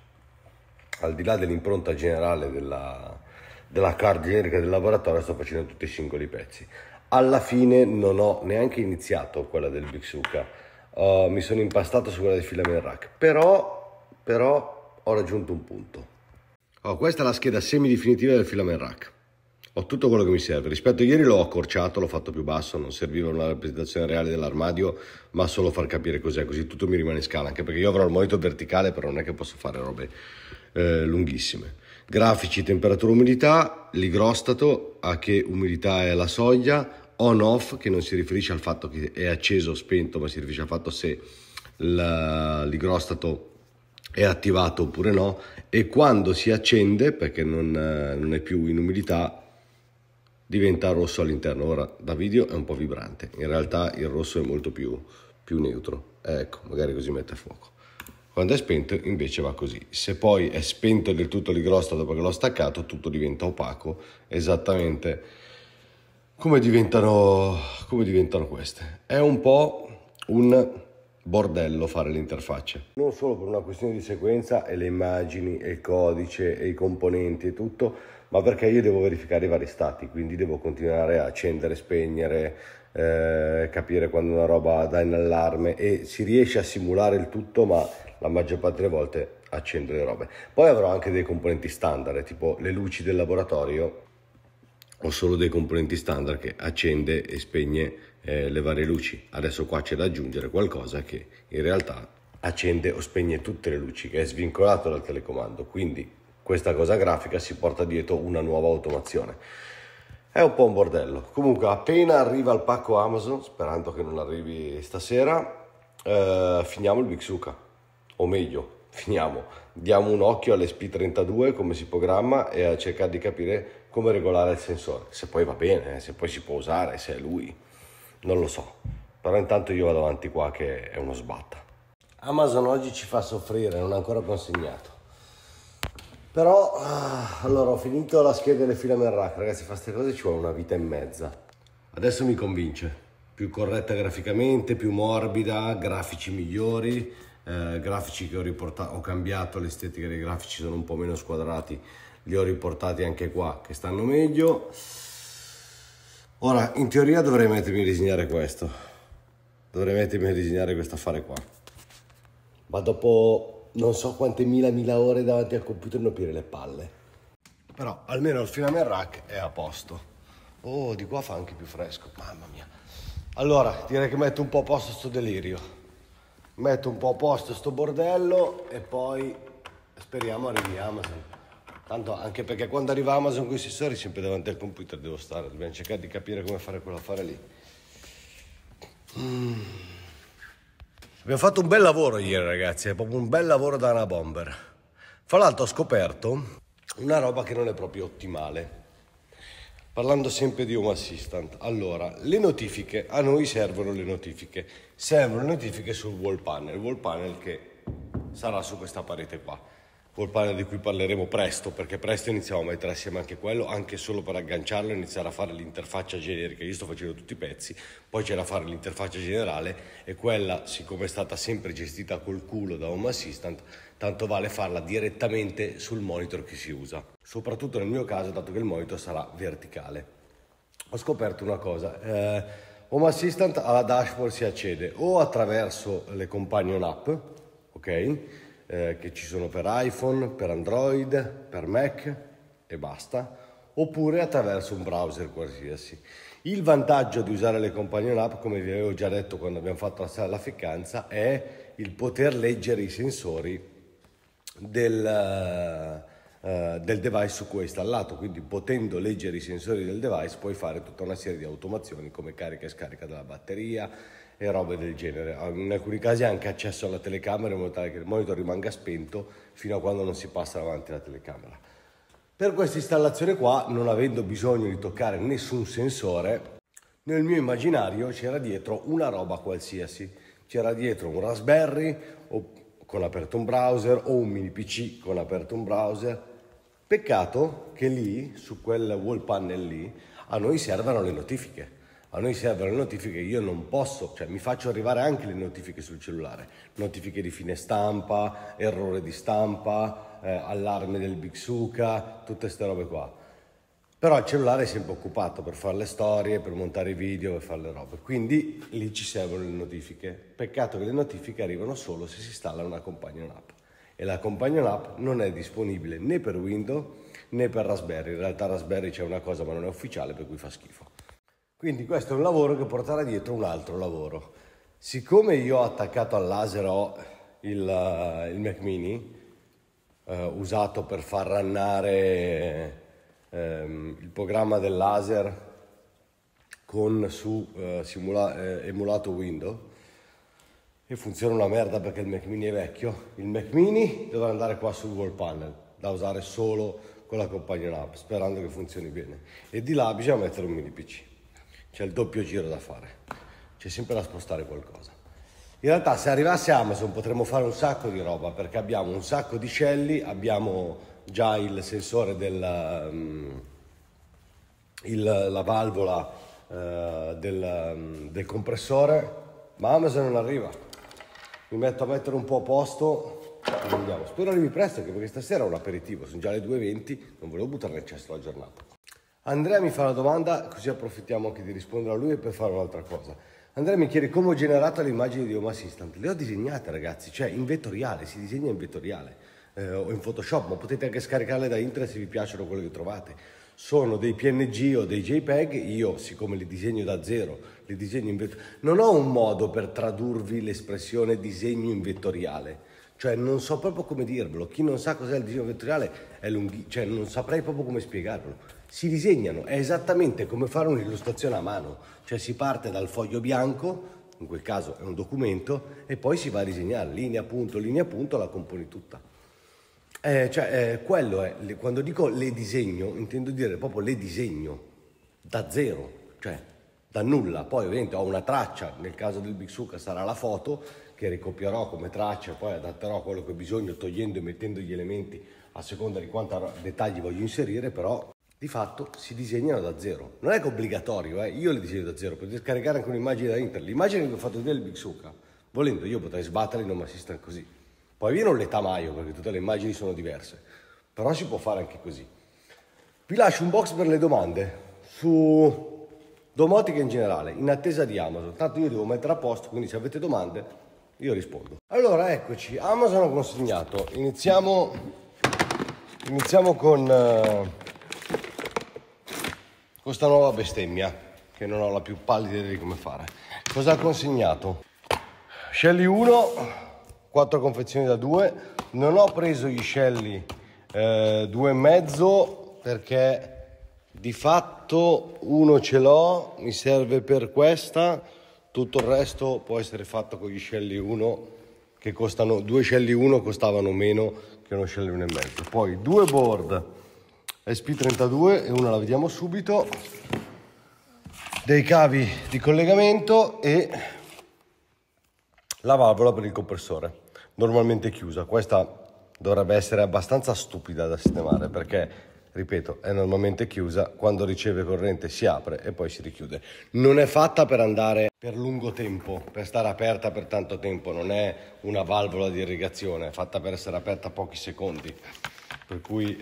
Al di là dell'impronta generale della card generica del laboratorio, sto facendo tutti i singoli pezzi. Alla fine non ho neanche iniziato quella del Big Suka, mi sono impastato su quella del filament rack, però ho raggiunto un punto. Questa è la scheda semi definitiva del filament rack, ho tutto quello che mi serve. Rispetto a ieri l'ho accorciato, l'ho fatto più basso, non serviva una rappresentazione reale dell'armadio, ma solo far capire cos'è, così tutto mi rimane in scala, anche perché io avrò il monitor verticale, però non è che posso fare robe lunghissime. Grafici, temperatura, umidità, l'igrostato, a che umidità è la soglia, on-off, che non si riferisce al fatto che è acceso o spento, ma si riferisce al fatto se l'igrostato è attivato oppure no, e quando si accende, perché non è più in umidità, diventa rosso all'interno. Ora, da video è un po' vibrante, in realtà il rosso è molto più neutro, ecco, magari così mette a fuoco. Quando è spento invece va così. Se poi è spento del tutto l'igrostato dopo che l'ho staccato, tutto diventa opaco, esattamente come diventano queste. È un po' un bordello fare le interfacce. Non solo per una questione di sequenza e le immagini e il codice e i componenti e tutto, ma perché io devo verificare i vari stati, quindi devo continuare a accendere, spegnere, capire quando una roba dà in allarme, e si riesce a simulare il tutto, ma la maggior parte delle volte accendo le robe. Poi avrò anche dei componenti standard, tipo le luci del laboratorio, ho solo dei componenti standard che accende e spegne le varie luci. Adesso qua c'è da aggiungere qualcosa che in realtà accende o spegne tutte le luci, che è svincolato dal telecomando, quindi questa cosa grafica si porta dietro una nuova automazione. È un po' un bordello. Comunque appena arriva il pacco Amazon, sperando che non arrivi stasera, finiamo il Big Suka, o meglio diamo un occhio all'ESP32 come si programma, e a cercare di capire come regolare il sensore, se poi va bene, se poi si può usare, se è lui non lo so, però intanto io vado avanti qua che è uno sbatta. Amazon oggi ci fa soffrire, non ha ancora consegnato. Però, allora, ho finito la scheda delle filament rack, ragazzi, fa queste cose ci vuole una vita e mezza. Adesso mi convince, più corretta graficamente, più morbida, grafici migliori, grafici che ho cambiato l'estetica dei grafici, sono un po' meno squadrati, li ho riportati anche qua che stanno meglio. Ora in teoria dovrei mettermi a disegnare questo, dovrei mettermi a disegnare questo affare qua, ma dopo non so quante mila ore davanti al computer non più le palle. Però almeno il filament rack è a posto. Oh, di qua fa anche più fresco, mamma mia. Allora direi che metto un po' a posto sto delirio, metto un po' a posto sto bordello e poi speriamo arrivi Amazon. Tanto anche perché quando arriva Amazon con i sensori sempre davanti al computer devo stare, dobbiamo cercare di capire come fare quell'affare lì. Abbiamo fatto un bel lavoro ieri ragazzi, è proprio un bel lavoro da una bomber. Fra l'altro ho scoperto una roba che non è proprio ottimale, parlando sempre di Home Assistant. Allora, le notifiche, a noi servono le notifiche, sul wall panel che sarà su questa parete qua, wall panel di cui parleremo presto, perché presto iniziamo a mettere assieme anche quello, anche solo per agganciarlo e iniziare a fare l'interfaccia generica. Io sto facendo tutti i pezzi, poi c'è da fare l'interfaccia generale e quella, siccome è stata sempre gestita col culo da Home Assistant, tanto vale farla direttamente sul monitor che si usa, soprattutto nel mio caso dato che il monitor sarà verticale. Ho scoperto una cosa, Home Assistant alla dashboard si accede o attraverso le companion app, ok, che ci sono per iPhone, per Android, per Mac e basta, oppure attraverso un browser qualsiasi. Il vantaggio di usare le companion app, come vi avevo già detto quando abbiamo fatto la sala alla ficcanza, è il poter leggere i sensori del device su cui è installato, quindi potendo leggere i sensori del device puoi fare tutta una serie di automazioni come carica e scarica della batteria e robe del genere, in alcuni casi anche accesso alla telecamera in modo tale che il monitor rimanga spento fino a quando non si passa davanti alla telecamera. Per questa installazione qua, non avendo bisogno di toccare nessun sensore, nel mio immaginario c'era dietro una roba qualsiasi, c'era dietro un Raspberry o con aperto un browser o un mini PC con aperto un browser. Peccato che lì, su quel wall panel lì, a noi servono le notifiche. A noi servono le notifiche, io non posso, cioè mi faccio arrivare anche le notifiche sul cellulare, notifiche di fine stampa, errore di stampa, allarme del Big Suca, tutte queste robe qua. Però il cellulare è sempre occupato per fare le storie, per montare i video, per fare le robe. Quindi lì ci servono le notifiche. Peccato che le notifiche arrivano solo se si installa una companion app. E la companion app non è disponibile né per Windows né per Raspberry. In realtà Raspberry c'è una cosa ma non è ufficiale, per cui fa schifo. Quindi questo è un lavoro che porterà dietro un altro lavoro. Siccome io ho attaccato al laser ho il Mac Mini, usato per far rannare il programma del laser con su emulato Windows, e funziona una merda perché il Mac Mini è vecchio. Il Mac Mini dovrà andare qua sul wall panel da usare solo con la companion app, sperando che funzioni bene, e di là bisogna mettere un mini PC. C'è il doppio giro da fare, c'è sempre da spostare qualcosa. In realtà se arrivasse Amazon potremmo fare un sacco di roba, perché abbiamo un sacco di Shelly, abbiamo già il sensore della la valvola del compressore, ma Amazon non arriva. Mi metto a mettere un po' a posto e andiamo. Spero arrivi presto, anche perché stasera ho un aperitivo, sono già le 2:20, non volevo buttare nel cesto la giornata. Andrea mi fa una domanda, così approfittiamo anche di rispondere a lui e per fare un'altra cosa. Andrea mi chiede come ho generato le immagini di Home Assistant. Le ho disegnate ragazzi, cioè in vettoriale, si disegna in vettoriale. O in Photoshop, ma potete anche scaricarle da internet se vi piacciono quelle che trovate. Sono dei PNG o dei JPEG, io siccome li disegno da zero, li disegno in vettoriale. Non ho un modo per tradurvi l'espressione disegno in vettoriale, cioè non so proprio come dirvelo. Chi non sa cos'è il disegno vettoriale è lunghissimo, cioè non saprei proprio come spiegarlo. Si disegnano, è esattamente come fare un'illustrazione a mano, cioè si parte dal foglio bianco, in quel caso è un documento, e poi si va a disegnare linea punto, la componi tutta. Quello è, quando dico le disegno intendo dire proprio le disegno da zero, cioè da nulla. Poi ovviamente ho una traccia, nel caso del Big Suca sarà la foto che ricopierò come traccia, poi adatterò quello che ho bisogno togliendo e mettendo gli elementi a seconda di quanti dettagli voglio inserire, però di fatto si disegnano da zero. Non è obbligatorio, io le disegno da zero, potete scaricare anche un'immagine da internet. L'immagine che ho fatto vedere il Big Succa, volendo io potrei sbattere in Home Assistant così. Poi io non le tamaio perché tutte le immagini sono diverse, però si può fare anche così. Vi lascio un box per le domande su domotica in generale, in attesa di Amazon. Tanto io devo mettere a posto, quindi se avete domande io rispondo. Allora, eccoci, Amazon ha consegnato. Iniziamo con sta nuova bestemmia, che non ho la più pallida idea di come fare. Cosa ha consegnato? Shelly 1, 4 confezioni da 2. Non ho preso gli Shelly 2,5 perché di fatto uno ce l'ho, mi serve per questa. Tutto il resto può essere fatto con gli Shelly 1, che costano, due Shelly 1 costavano meno che uno Shelly 1,5. Poi due board ESP32 e una la vediamo subito, dei cavi di collegamento e la valvola per il compressore normalmente chiusa. Questa dovrebbe essere abbastanza stupida da sistemare perché, ripeto, è normalmente chiusa, quando riceve corrente si apre e poi si richiude. Non è fatta per andare per lungo tempo, per stare aperta per tanto tempo, non è una valvola di irrigazione, è fatta per essere aperta pochi secondi, per cui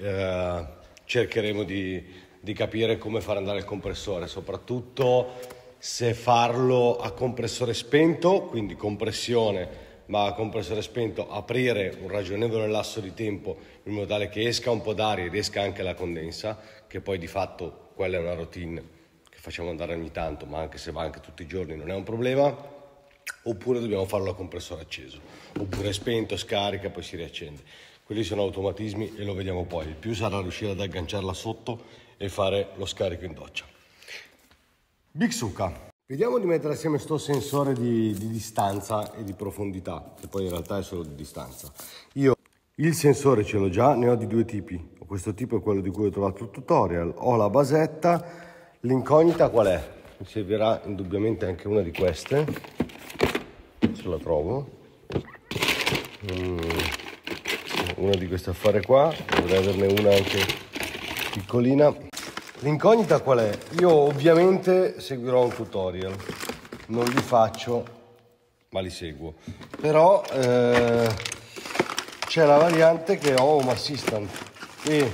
cercheremo di capire come far andare il compressore, soprattutto se farlo a compressore spento, quindi compressione ma a compressore spento, aprire un ragionevole lasso di tempo in modo tale che esca un po' d'aria ed esca anche la condensa, che poi di fatto quella è una routine che facciamo andare ogni tanto, ma anche se va anche tutti i giorni non è un problema, oppure dobbiamo farlo a compressore acceso, oppure spento, scarica, poi si riaccende. Quelli sono automatismi e lo vediamo poi. Il più sarà riuscire ad agganciarla sotto e fare lo scarico in doccia. Big Succa. Vediamo di mettere assieme sto sensore di distanza e di profondità, che poi in realtà è solo di distanza. Io il sensore ce l'ho già, ne ho di due tipi. Ho questo tipo, è quello di cui ho trovato il tutorial. Ho la basetta. L'incognita qual è? Mi servirà indubbiamente anche una di queste, se la trovo. Una di queste affare qua, dovrei averne una anche piccolina. L'incognita qual è? Io ovviamente seguirò un tutorial, non li faccio ma li seguo, però c'è la variante che ho Home Assistant e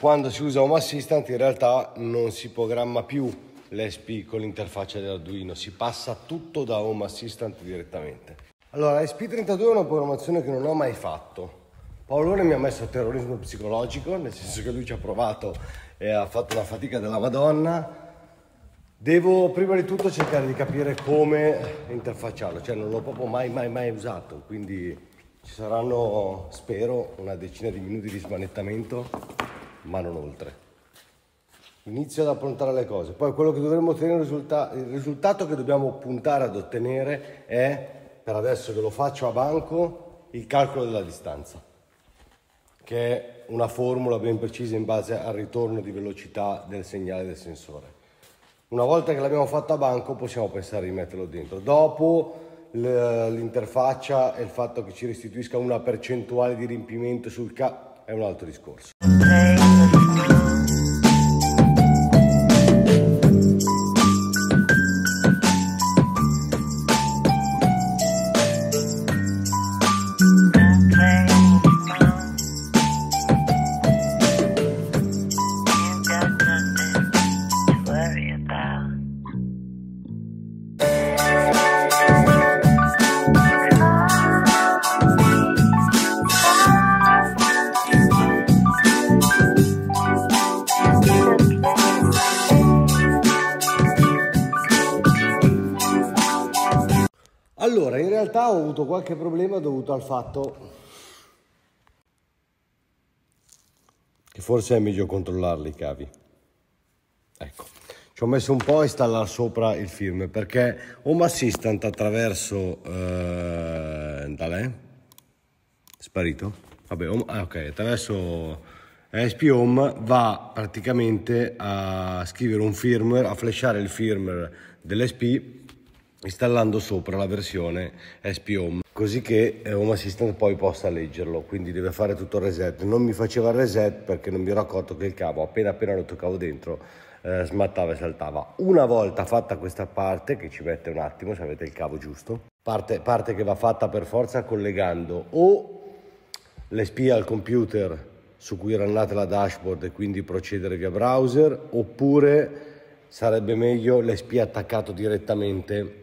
quando si usa Home Assistant in realtà non si programma più l'ESP con l'interfaccia dell'Arduino, si passa tutto da Home Assistant direttamente. Allora, ESP32 è una programmazione che non ho mai fatto. Paolone mi ha messo terrorismo psicologico, nel senso che lui ci ha provato e ha fatto una fatica della Madonna. Devo prima di tutto cercare di capire come interfacciarlo, cioè non l'ho proprio mai usato, quindi ci saranno, spero, una decina di minuti di smanettamento, ma non oltre. Inizio ad approntare le cose, poi quello che dovremmo ottenere, il risultato che dobbiamo puntare ad ottenere è, per adesso che lo faccio a banco, il calcolo della distanza, che è una formula ben precisa in base al ritorno di velocità del segnale del sensore. Una volta che l'abbiamo fatto a banco possiamo pensare di metterlo dentro. Dopo l'interfaccia e il fatto che ci restituisca una percentuale di riempimento sul K è un altro discorso. Allora, in realtà ho avuto qualche problema dovuto al fatto che forse è meglio controllarli i cavi. Ecco, ci ho messo un po' a installare sopra il firmware perché Home Assistant attraverso... È sparito? Vabbè, attraverso ESPHome va praticamente a scrivere un firmware, a flashare il firmware dell'ESP installando sopra la versione ESPHome. così che Home Assistant poi possa leggerlo, quindi deve fare tutto il reset. Non mi faceva il reset perché non mi ero accorto che il cavo appena lo toccavo dentro smattava e saltava. Una volta fatta questa parte, che ci mette un attimo se avete il cavo giusto, parte che va fatta per forza collegando o l'ESP al computer su cui era nata la dashboard e quindi procedere via browser, oppure sarebbe meglio l'ESP attaccato direttamente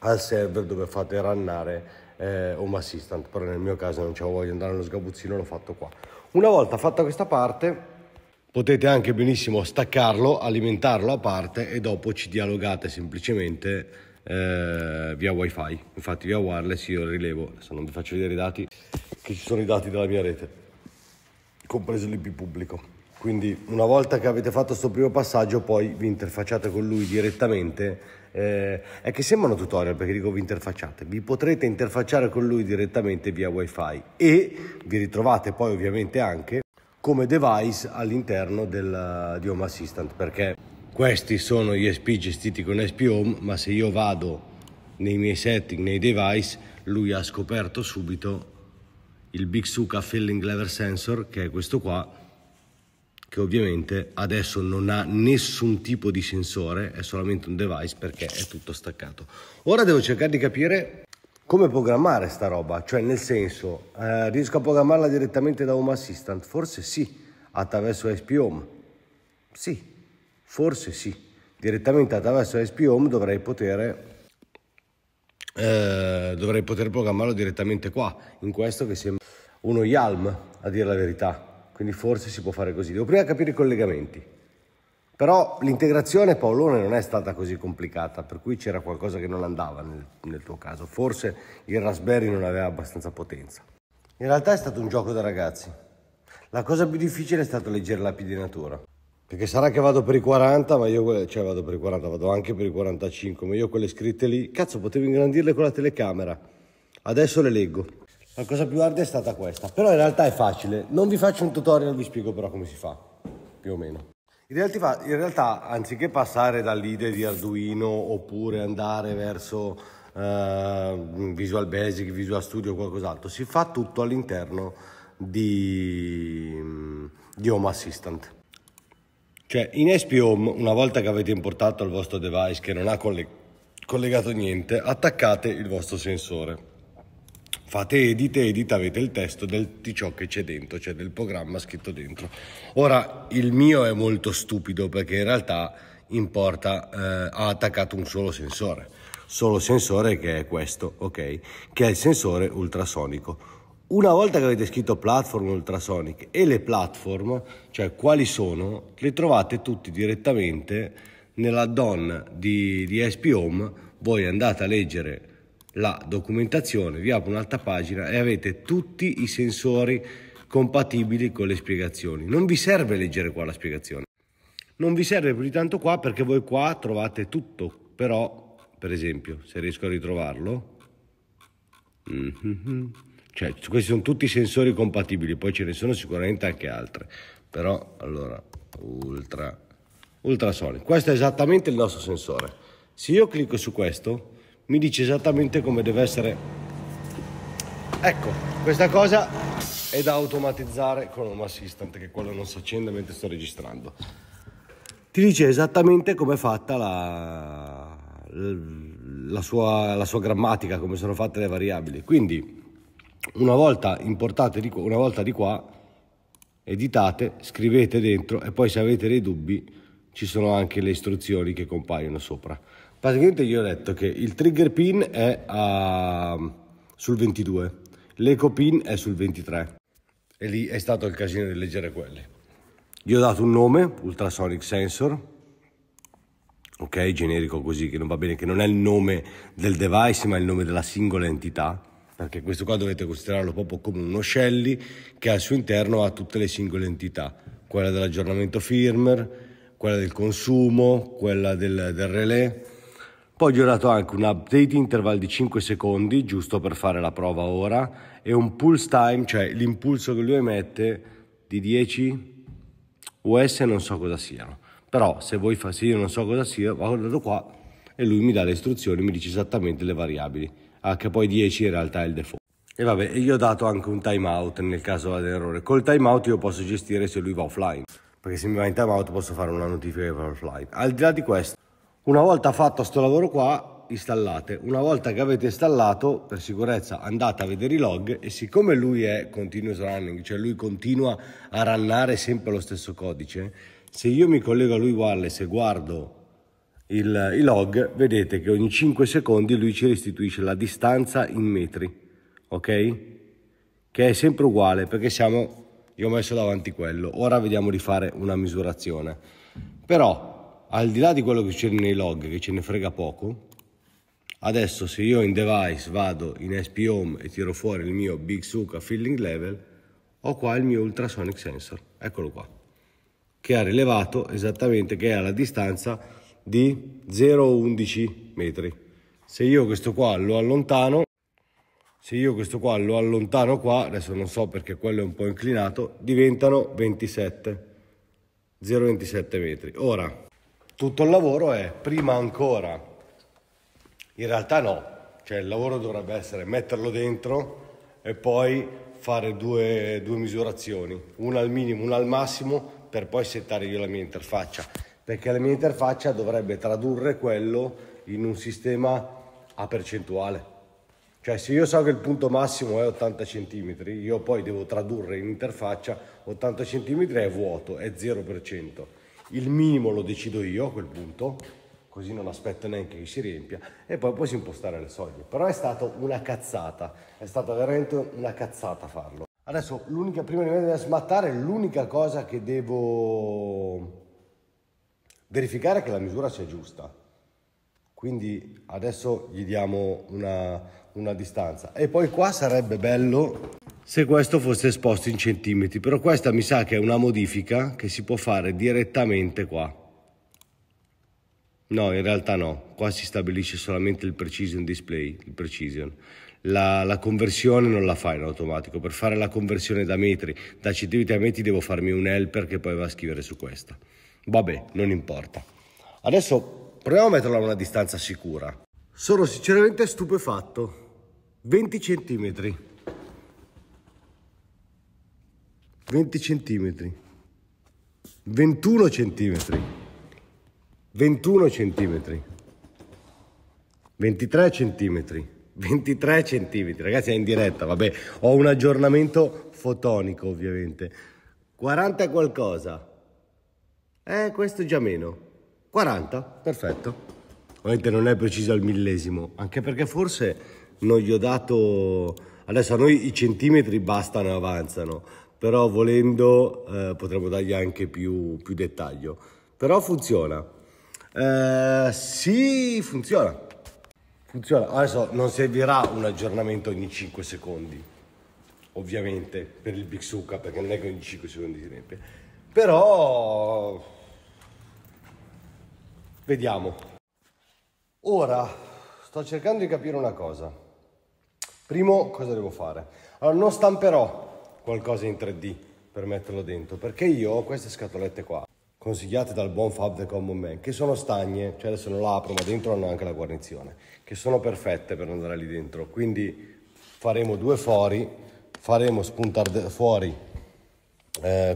al server dove fate runnare Home Assistant, però nel mio caso non c'ho voglia di andare allo sgabuzzino, l'ho fatto qua. Una volta fatta questa parte potete anche benissimo staccarlo, alimentarlo a parte e dopo ci dialogate semplicemente via wifi. Infatti via wireless io rilevo, adesso non vi faccio vedere i dati, che ci sono i dati della mia rete, compreso l'IP pubblico. Quindi una volta che avete fatto questo primo passaggio poi vi interfacciate con lui direttamente. È che sembrano tutorial perché dico vi interfacciate, vi potrete interfacciare con lui direttamente via wifi e vi ritrovate poi ovviamente anche come device all'interno di Home Assistant, perché questi sono gli ESP gestiti con ESPHome, ma se io vado nei miei setting, nei device, lui ha scoperto subito il Big Suka Filling Lever Sensor, che è questo qua, che ovviamente adesso non ha nessun tipo di sensore, è solamente un device perché è tutto staccato. Ora devo cercare di capire come programmare sta roba, cioè nel senso, riesco a programmarla direttamente da Home Assistant? Forse sì, attraverso ESPHome. Sì, forse sì, direttamente attraverso ESPHome dovrei poter programmarlo direttamente qua, in questo che sembra uno YAML a dire la verità. Quindi forse si può fare così. Devo prima capire i collegamenti. Però l'integrazione, Paolone, non è stata così complicata, per cui c'era qualcosa che non andava nel tuo caso. Forse il Raspberry non aveva abbastanza potenza. In realtà è stato un gioco da ragazzi. La cosa più difficile è stato leggere la pidinatura. Perché sarà che vado per i 40, ma io... Cioè vado per i 40, vado anche per i 45, ma io quelle scritte lì... Cazzo, potevo ingrandirle con la telecamera. Adesso le leggo. La cosa più hard è stata questa, però in realtà è facile. Non vi faccio un tutorial, vi spiego però come si fa, più o meno. In realtà anziché passare dall'idea di Arduino oppure andare verso Visual Basic, Visual Studio o qualcos'altro, si fa tutto all'interno di Home Assistant. Cioè in ESPHome, una volta che avete importato il vostro device che non ha collegato niente, attaccate il vostro sensore. Fate edit, avete il testo di ciò che c'è dentro, cioè del programma scritto dentro. Ora, il mio è molto stupido perché in realtà ha attaccato un solo sensore che è questo, ok? Che è il sensore ultrasonico. Una volta che avete scritto platform ultrasonic e le platform, cioè quali sono, le trovate tutti direttamente nell'add-on di ESPHome. Voi andate a leggere la documentazione, vi apro un'altra pagina e avete tutti i sensori compatibili con le spiegazioni. Non vi serve leggere qua la spiegazione, non vi serve più di tanto qua, perché voi qua trovate tutto. Però per esempio, se riesco a ritrovarlo, cioè questi sono tutti i sensori compatibili, poi ce ne sono sicuramente anche altre, però allora ultrasonico, questo è esattamente il nostro sensore. Se io clicco su questo mi dice esattamente come deve essere. Ecco, questa cosa è da automatizzare con Home Assistant, che quello non si accende mentre sto registrando. Ti dice esattamente come è fatta la sua grammatica, come sono fatte le variabili. Quindi una volta importate di qua, una volta di qua, editate, scrivete dentro e poi se avete dei dubbi ci sono anche le istruzioni che compaiono sopra. Praticamente gli ho detto che il trigger pin è sul 22, l'eco pin è sul 23 e lì è stato il casino di leggere quelle. Gli ho dato un nome, ultrasonic sensor, ok, generico così, che non va bene, che non è il nome del device ma è il nome della singola entità, perché questo qua dovete considerarlo proprio come uno Shelly che al suo interno ha tutte le singole entità, quella dell'aggiornamento firmware, quella del consumo, quella del relè. Poi gli ho dato anche un update interval di 5 secondi, giusto per fare la prova ora, e un pulse time, cioè l'impulso che lui emette, di 10 US, non so cosa siano. Però se voi fate, se io non so cosa sia, vado qua e lui mi dà le istruzioni, mi dice esattamente le variabili. che poi 10 in realtà è il default. E vabbè, io ho dato anche un timeout nel caso vada in errore. Col timeout io posso gestire se lui va offline, perché se mi va in timeout posso fare una notifica che va offline. Al di là di questo, una volta fatto sto lavoro qua, installate. Una volta che avete installato, per sicurezza andate a vedere i log, e siccome lui è continuous running, cioè lui continua a rannare sempre lo stesso codice, se io mi collego a lui wireless e guardo i log, vedete che ogni 5 secondi lui ci restituisce la distanza in metri. Ok? Che è sempre uguale, perché io ho messo davanti quello. Ora vediamo di fare una misurazione. Però, al di là di quello che succede nei log, che ce ne frega poco, adesso se io in device vado in ESPHome e tiro fuori il mio Big Suka Filling Level, ho qua il mio ultrasonic sensor. Eccolo qua. Che ha rilevato esattamente che è alla distanza di 0,11 metri. Se io questo qua lo allontano, qua, adesso non so perché quello è un po' inclinato, diventano 0,27 metri. Ora, tutto il lavoro è prima ancora, in realtà no, cioè il lavoro dovrebbe essere metterlo dentro e poi fare due misurazioni, una al minimo, una al massimo, per poi settare io la mia interfaccia, perché la mia interfaccia dovrebbe tradurre quello in un sistema a percentuale. Cioè se io so che il punto massimo è 80 cm, io poi devo tradurre in interfaccia 80 cm è vuoto, è 0%. Il minimo lo decido io a quel punto, così non aspetto neanche che si riempia, e poi posso impostare le soglie. Però è stata una cazzata, è stata veramente una cazzata farlo. Adesso l'unica, prima di andare a smattare, l'unica cosa che devo verificare è che la misura sia giusta. Quindi adesso gli diamo una distanza. E poi qua sarebbe bello se questo fosse esposto in centimetri. Però questa mi sa che è una modifica che si può fare direttamente qua. No, in realtà no. Qua si stabilisce solamente il precision display, il precision. La conversione non la fa in automatico. Per fare la conversione da metri, da centimetri a metri, devo farmi un helper che poi va a scrivere su questa. Vabbè, non importa. Adesso proviamo a metterla a una distanza sicura. Sono sinceramente stupefatto. 20 centimetri. 20 centimetri. 21 centimetri. 21 centimetri. 23 centimetri. 23 centimetri. Ragazzi, è in diretta, vabbè. Ho un aggiornamento fotonico, ovviamente. 40 qualcosa. Questo è già meno. 40, perfetto. Ovviamente non è preciso al millesimo, anche perché forse non gli ho dato. Adesso a noi i centimetri bastano e avanzano, però volendo potremmo dargli anche più dettaglio. Però funziona. Sì, funziona. Funziona. Adesso non servirà un aggiornamento ogni 5 secondi, ovviamente, per il Big Suka, perché non è che ogni 5 secondi si riempie. Però vediamo. Ora sto cercando di capire una cosa. Primo, cosa devo fare? Allora, non stamperò qualcosa in 3D per metterlo dentro, perché io ho queste scatolette qua, consigliate dal buon Fab The Common Man, che sono stagne, cioè adesso non la apro, ma dentro hanno anche la guarnizione, che sono perfette per andare lì dentro. Quindi faremo due fori, faremo spuntare fuori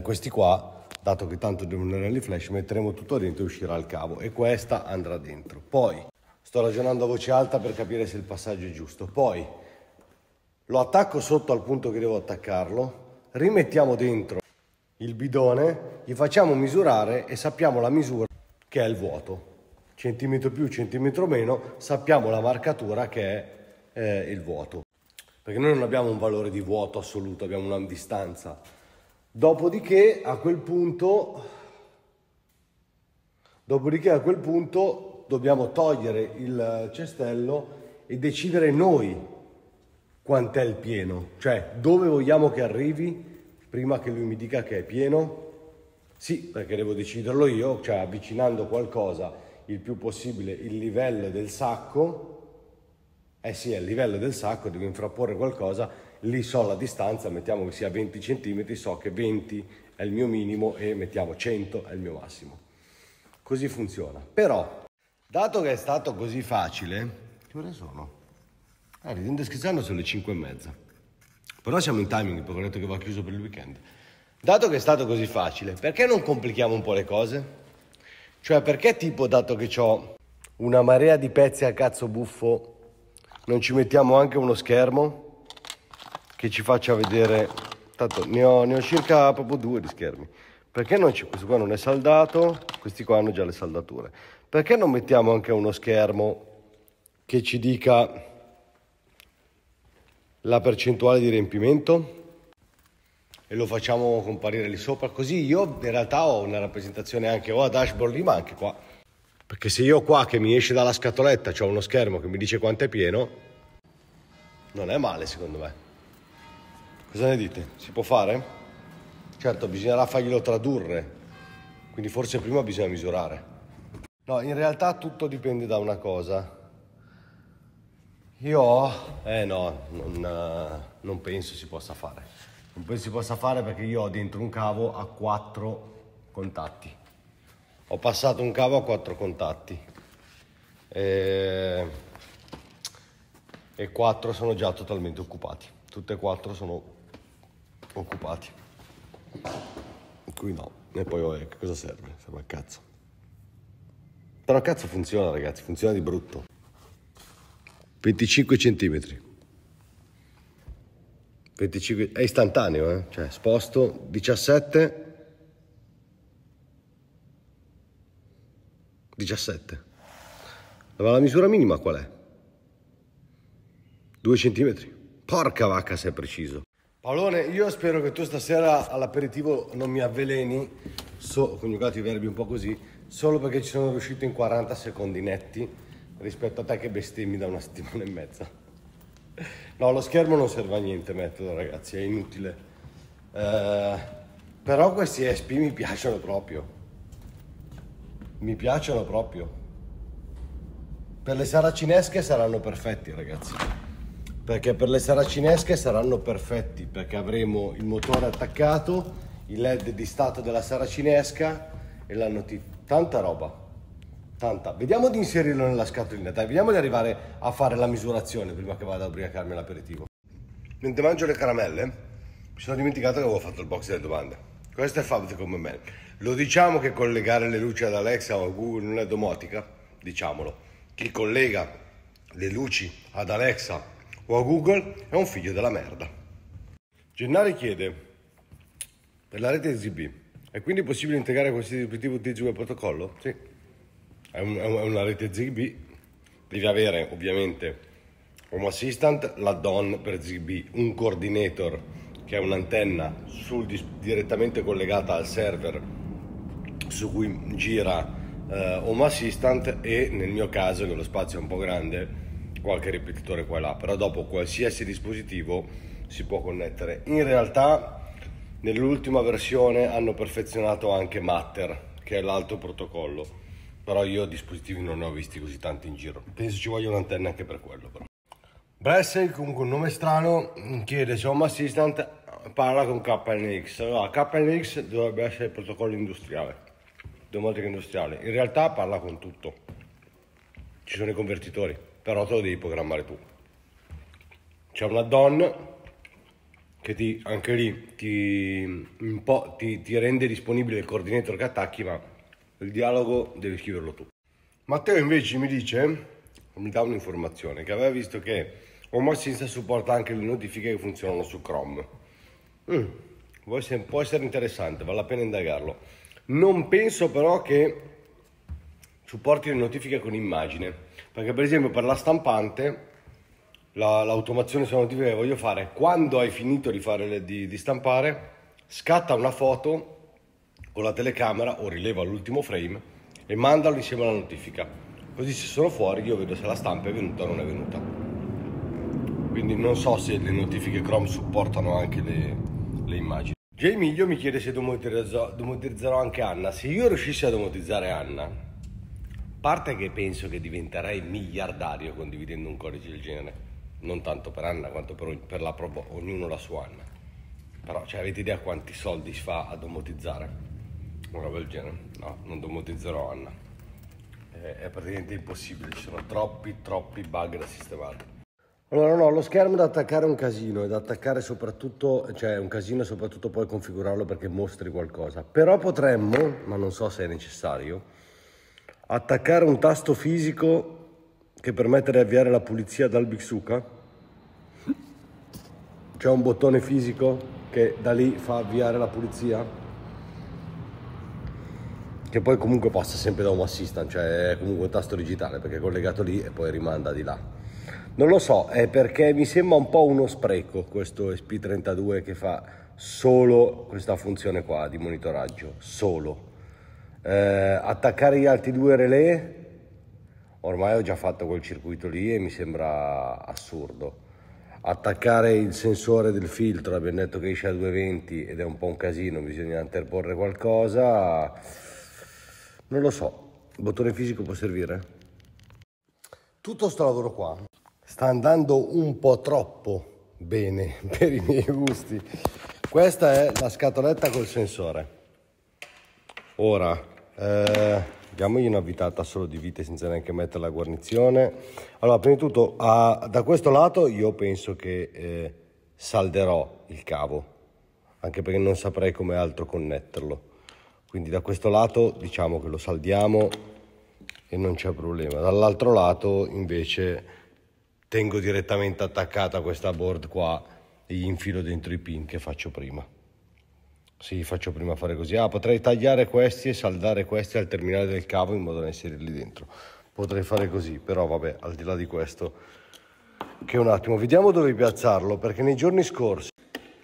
questi qua, dato che tanto devono andare alle flash, metteremo tutto dentro e uscirà il cavo, e questa andrà dentro. Poi sto ragionando a voce alta per capire se il passaggio è giusto. Poi lo attacco sotto al punto che devo attaccarlo, rimettiamo dentro il bidone, gli facciamo misurare e sappiamo la misura che è il vuoto, centimetro più, centimetro meno, sappiamo la marcatura che è il vuoto, perché noi non abbiamo un valore di vuoto assoluto, abbiamo una distanza. Dopodiché a quel punto dobbiamo togliere il cestello e decidere noi quant'è il pieno, cioè dove vogliamo che arrivi prima che lui mi dica che è pieno. Sì, perché devo deciderlo io, cioè avvicinando qualcosa il più possibile il livello del sacco. Eh sì, è il livello del sacco, devo infrapporre qualcosa. Lì so la distanza, mettiamo che sia 20 cm, so che 20 è il mio minimo e mettiamo 100 è il mio massimo. Così funziona. Però, dato che è stato così facile, che ore sono? Ridendo e scherzando sono le 5:30. Però siamo in timing, perché ho detto che va chiuso per il weekend. Dato che è stato così facile, perché non complichiamo un po' le cose? Cioè, perché tipo, dato che ho una marea di pezzi a cazzo buffo, non ci mettiamo anche uno schermo che ci faccia vedere? Tanto ne ho circa proprio 2 di schermi. Perché non ci, questo qua non è saldato, questi qua hanno già le saldature. Perché non mettiamo anche uno schermo che ci dica la percentuale di riempimento e lo facciamo comparire lì sopra? Così io in realtà ho una rappresentazione anche a dashboard lì, ma anche qua. Perché se io qua, che mi esce dalla scatoletta, c'ho uno schermo che mi dice quanto è pieno, non è male secondo me. Cosa ne dite? Si può fare? Certo, bisognerà farglielo tradurre, quindi forse prima bisogna misurare. No, in realtà tutto dipende da una cosa. Io, non penso si possa fare. Non penso si possa fare perché io ho dentro un cavo a 4 contatti. Ho passato un cavo a 4 contatti. E 4 sono già totalmente occupati. Tutte e 4 sono occupati. Qui no. E poi che cosa serve? Serve a cazzo. Però cazzo funziona, ragazzi, funziona di brutto. 25 centimetri, 25, è istantaneo, eh? Cioè sposto 17. La misura minima qual è? 2 centimetri. Porca vacca se è preciso. Paolone, io spero che tu stasera all'aperitivo non mi avveleni, ho coniugato i verbi un po' così, solo perché ci sono riuscito in 40 secondi netti. Rispetto a te che bestemmi da una settimana e mezza. No, lo schermo non serve a niente, metodo, ragazzi, è inutile. Però questi ESP mi piacciono proprio. Mi piacciono proprio. Per le saracinesche saranno perfetti, ragazzi. Perché per le saracinesche saranno perfetti, perché avremo il motore attaccato, il LED di stato della saracinesca e la notifica. Tanta roba. Tanta. Vediamo di inserirlo nella scatolina, dai, vediamo di arrivare a fare la misurazione prima che vada a ubriacarmi all'aperitivo. Mentre mangio le caramelle, mi sono dimenticato che avevo fatto il box delle domande. Questo è Fab come me. Lo diciamo che collegare le luci ad Alexa o a Google non è domotica? Diciamolo. Chi collega le luci ad Alexa o a Google è un figlio della merda. Gennari chiede, per la rete Zigbee, è quindi possibile integrare questi dispositivi utilizzati come protocollo? Sì. È una rete Zigbee, devi avere ovviamente Home Assistant, l'add-on per Zigbee, un coordinator che è un'antenna direttamente collegata al server su cui gira Home Assistant e nel mio caso, che lo spazio è un po' grande, qualche ripetitore qua e là, però dopo qualsiasi dispositivo si può connettere. In realtà nell'ultima versione hanno perfezionato anche Matter, che è l'altro protocollo. Però io dispositivi non ne ho visti così tanti in giro. Penso ci voglia un'antenna anche per quello, però. Bressel, comunque un nome strano, chiede se Home Assistant parla con KNX. Allora, KNX dovrebbe essere il protocollo industriale, domotica industriale. In realtà parla con tutto. Ci sono i convertitori, però te lo devi programmare tu. C'è una DIN che ti rende disponibile il coordinator che attacchi, ma il dialogo devi scriverlo tu. Matteo invece mi dice, mi dà un'informazione, che aveva visto che Home Assistant supporta anche le notifiche che funzionano su Chrome. Può essere interessante, vale la pena indagarlo. Non penso però che supporti le notifiche con immagine, perché per esempio per la stampante, l'automazione sulla notifica che voglio fare, quando hai finito di stampare, scatta una foto con la telecamera o rileva l'ultimo frame e mandalo insieme alla notifica, così se sono fuori io vedo se la stampa è venuta o non è venuta. Quindi non so se le notifiche Chrome supportano anche le immagini. J.Miglio mi chiede se domotizzerò anche Anna. Se io riuscissi a domotizzare Anna, a parte che penso che diventerei miliardario condividendo un codice del genere, non tanto per Anna quanto per la ognuno la sua Anna, però cioè, avete idea quanti soldi si fa a domotizzare? Una roba del genere. No, non domotizzerò Anna, è praticamente impossibile, ci sono troppi bug da sistemare. Allora no, lo schermo da attaccare è un casino, soprattutto poi configurarlo perché mostri qualcosa. Però potremmo, ma non so se è necessario, attaccare un tasto fisico che permette di avviare la pulizia dal Bixuca. C'è un bottone fisico che da lì fa avviare la pulizia, che poi comunque passa sempre da Home Assistant, cioè è comunque un tasto digitale perché è collegato lì e poi rimanda di là. Non lo so, è perché mi sembra un po' uno spreco questo ESP32 che fa solo questa funzione qua di monitoraggio, solo. Attaccare gli altri due relay, ormai ho già fatto quel circuito lì e mi sembra assurdo. Attaccare il sensore del filtro, abbiamo detto che esce a 220 ed è un po' un casino, bisogna interporre qualcosa, non lo so. Il bottone fisico può servire? Tutto sto lavoro qua sta andando un po' troppo bene per i miei gusti. Questa è la scatoletta col sensore. Ora diamogli una vitata solo di vite senza neanche mettere la guarnizione. Allora, prima di tutto da questo lato io penso che salderò il cavo, anche perché non saprei come altro connetterlo, quindi da questo lato diciamo che lo saldiamo e non c'è problema. Dall'altro lato invece tengo direttamente attaccata questa board qua e gli infilo dentro i pin che faccio prima. Sì, faccio prima fare così. Ah, potrei tagliare questi e saldare questi al terminale del cavo in modo da inserirli dentro. Potrei fare così, però vabbè, al di là di questo, che un attimo, vediamo dove piazzarlo, perché nei giorni scorsi,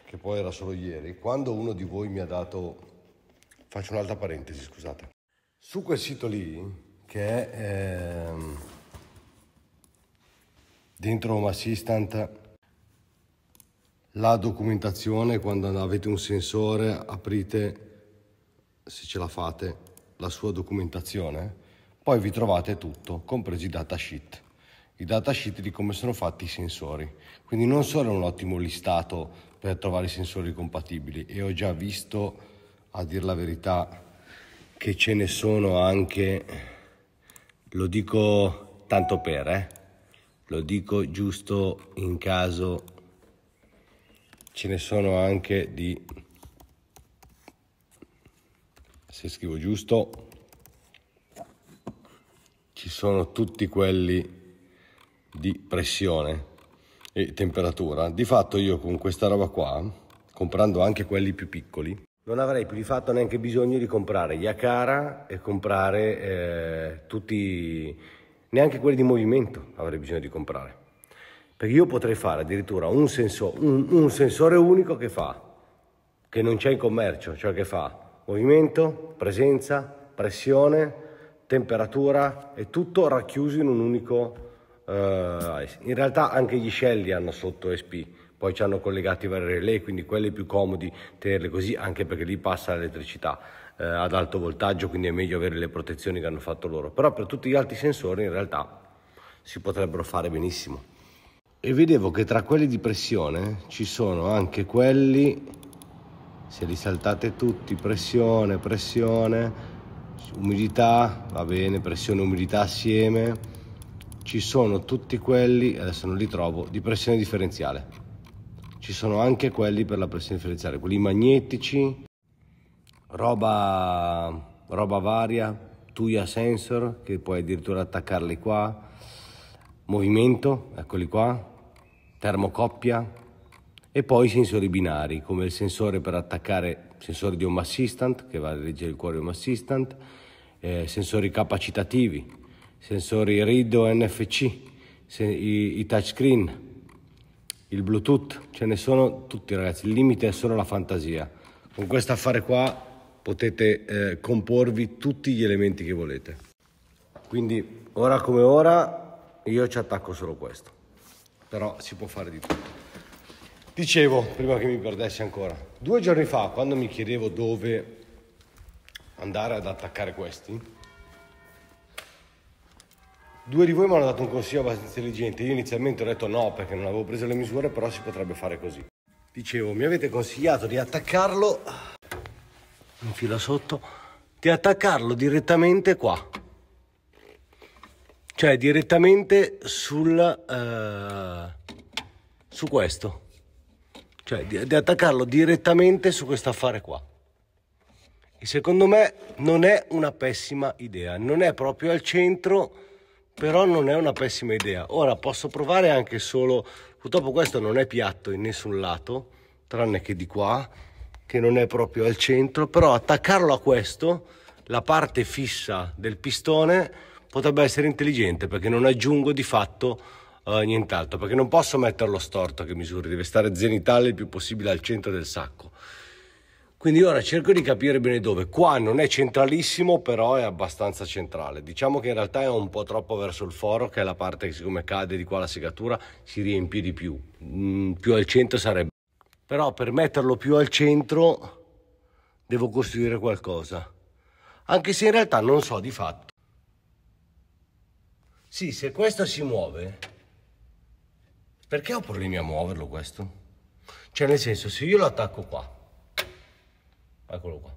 che poi era solo ieri, quando uno di voi mi ha dato... Faccio un'altra parentesi, scusate. Su quel sito lì, che è... dentro Home Assistant, la documentazione, quando avete un sensore aprite, se ce la fate, la sua documentazione, poi vi trovate tutto, compresi i datasheet, di come sono fatti i sensori. Quindi non solo è un ottimo listato per trovare i sensori compatibili, e ho già visto, a dir la verità, che ce ne sono anche, lo dico tanto per, lo dico giusto in caso, ce ne sono anche di, se scrivo giusto, ci sono tutti quelli di pressione e temperatura. Di fatto io con questa roba qua, comprando anche quelli più piccoli, non avrei più di fatto neanche bisogno di comprare Yakara e comprare tutti... Neanche quelli di movimento avrei bisogno di comprare, perché io potrei fare addirittura un sensore unico che non c'è in commercio, cioè che fa movimento, presenza, pressione, temperatura e tutto racchiuso in un unico. In realtà anche gli Shelly hanno sotto SP, poi ci hanno collegati vari relay, quindi quelli più comodi tenerli così, anche perché lì passa l'elettricità ad alto voltaggio, quindi è meglio avere le protezioni che hanno fatto loro. Però per tutti gli altri sensori in realtà si potrebbero fare benissimo. E vedevo che tra quelli di pressione ci sono anche quelli, se li saltate tutti, pressione, umidità, va bene, pressione, umidità assieme, ci sono tutti quelli, adesso non li trovo, di pressione differenziale. Ci sono anche quelli per la pressione differenziale, quelli magnetici, roba varia, Tuya sensor, che puoi addirittura attaccarli qua, movimento, eccoli qua, termocoppia, e poi sensori binari come il sensore per attaccare sensori di Home Assistant, che va a leggere il cuore Home Assistant, sensori capacitativi, sensori RID o NFC, i touchscreen, il Bluetooth, ce ne sono tutti, ragazzi, il limite è solo la fantasia. Con questo affare qua potete comporvi tutti gli elementi che volete. Quindi ora come ora io ci attacco solo questo, però si può fare di tutto. Dicevo, prima che mi perdessi ancora, 2 giorni fa quando mi chiedevo dove andare ad attaccare questi, 2 di voi mi hanno dato un consiglio abbastanza intelligente. Io inizialmente ho detto no perché non avevo preso le misure, però si potrebbe fare così. Dicevo, mi avete consigliato di attaccarlo, infila sotto, di attaccarlo direttamente qua, cioè direttamente sul su questo, cioè di attaccarlo direttamente su questo affare qua. E secondo me non è una pessima idea, non è proprio al centro, però non è una pessima idea. Ora posso provare anche solo, purtroppo questo non è piatto in nessun lato, tranne che di qua, che non è proprio al centro, però attaccarlo a questo, la parte fissa del pistone, potrebbe essere intelligente, perché non aggiungo di fatto nient'altro, perché non posso metterlo storto a che misura, deve stare zenitale il più possibile al centro del sacco. Quindi ora cerco di capire bene dove. Qua non è centralissimo, però è abbastanza centrale. Diciamo che in realtà è un po' troppo verso il foro, che è la parte che, siccome cade di qua la segatura, si riempie di più. Più al centro sarebbe. Però per metterlo più al centro devo costruire qualcosa. Anche se in realtà non so di fatto. Sì, se questo si muove... Perché ho problemi a muoverlo questo? Cioè nel senso, se io lo attacco qua... Eccolo qua.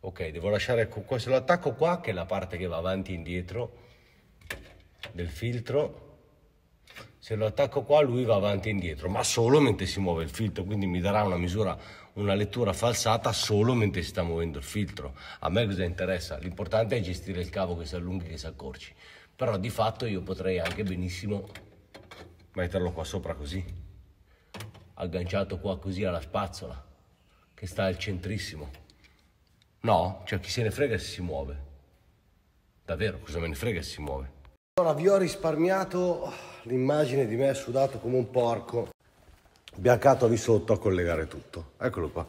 Ok, devo lasciare questo, lo attacco qua, che è la parte che va avanti e indietro del filtro. Se lo attacco qua lui va avanti e indietro, ma solo mentre si muove il filtro, quindi mi darà una misura, una lettura falsata solo mentre si sta muovendo il filtro. A me cosa interessa? L'importante è gestire il cavo che si allunghi, che si accorci. Però di fatto io potrei anche benissimo metterlo qua sopra così, agganciato qua così alla spazzola che sta al centrissimo. No, cioè chi se ne frega se si muove, davvero cosa me ne frega se si muove. Allora vi ho risparmiato l'immagine di me sudato come un porco, biancato lì sotto a collegare tutto. Eccolo qua,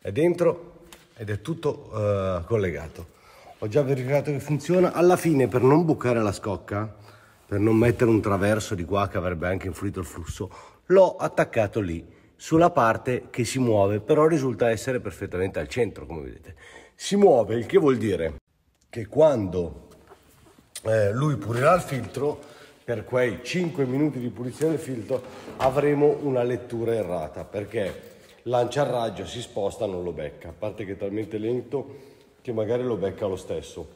è dentro ed è tutto collegato. Ho già verificato che funziona. Alla fine, per non bucare la scocca, per non mettere un traverso di qua che avrebbe anche influito il flusso, l'ho attaccato lì, sulla parte che si muove, però risulta essere perfettamente al centro, come vedete. Si muove, il che vuol dire che quando lui pulirà il filtro, per quei 5 minuti di pulizia del filtro, avremo una lettura errata, perché lancia il raggio, si sposta, non lo becca, a parte che è talmente lento che magari lo becca lo stesso.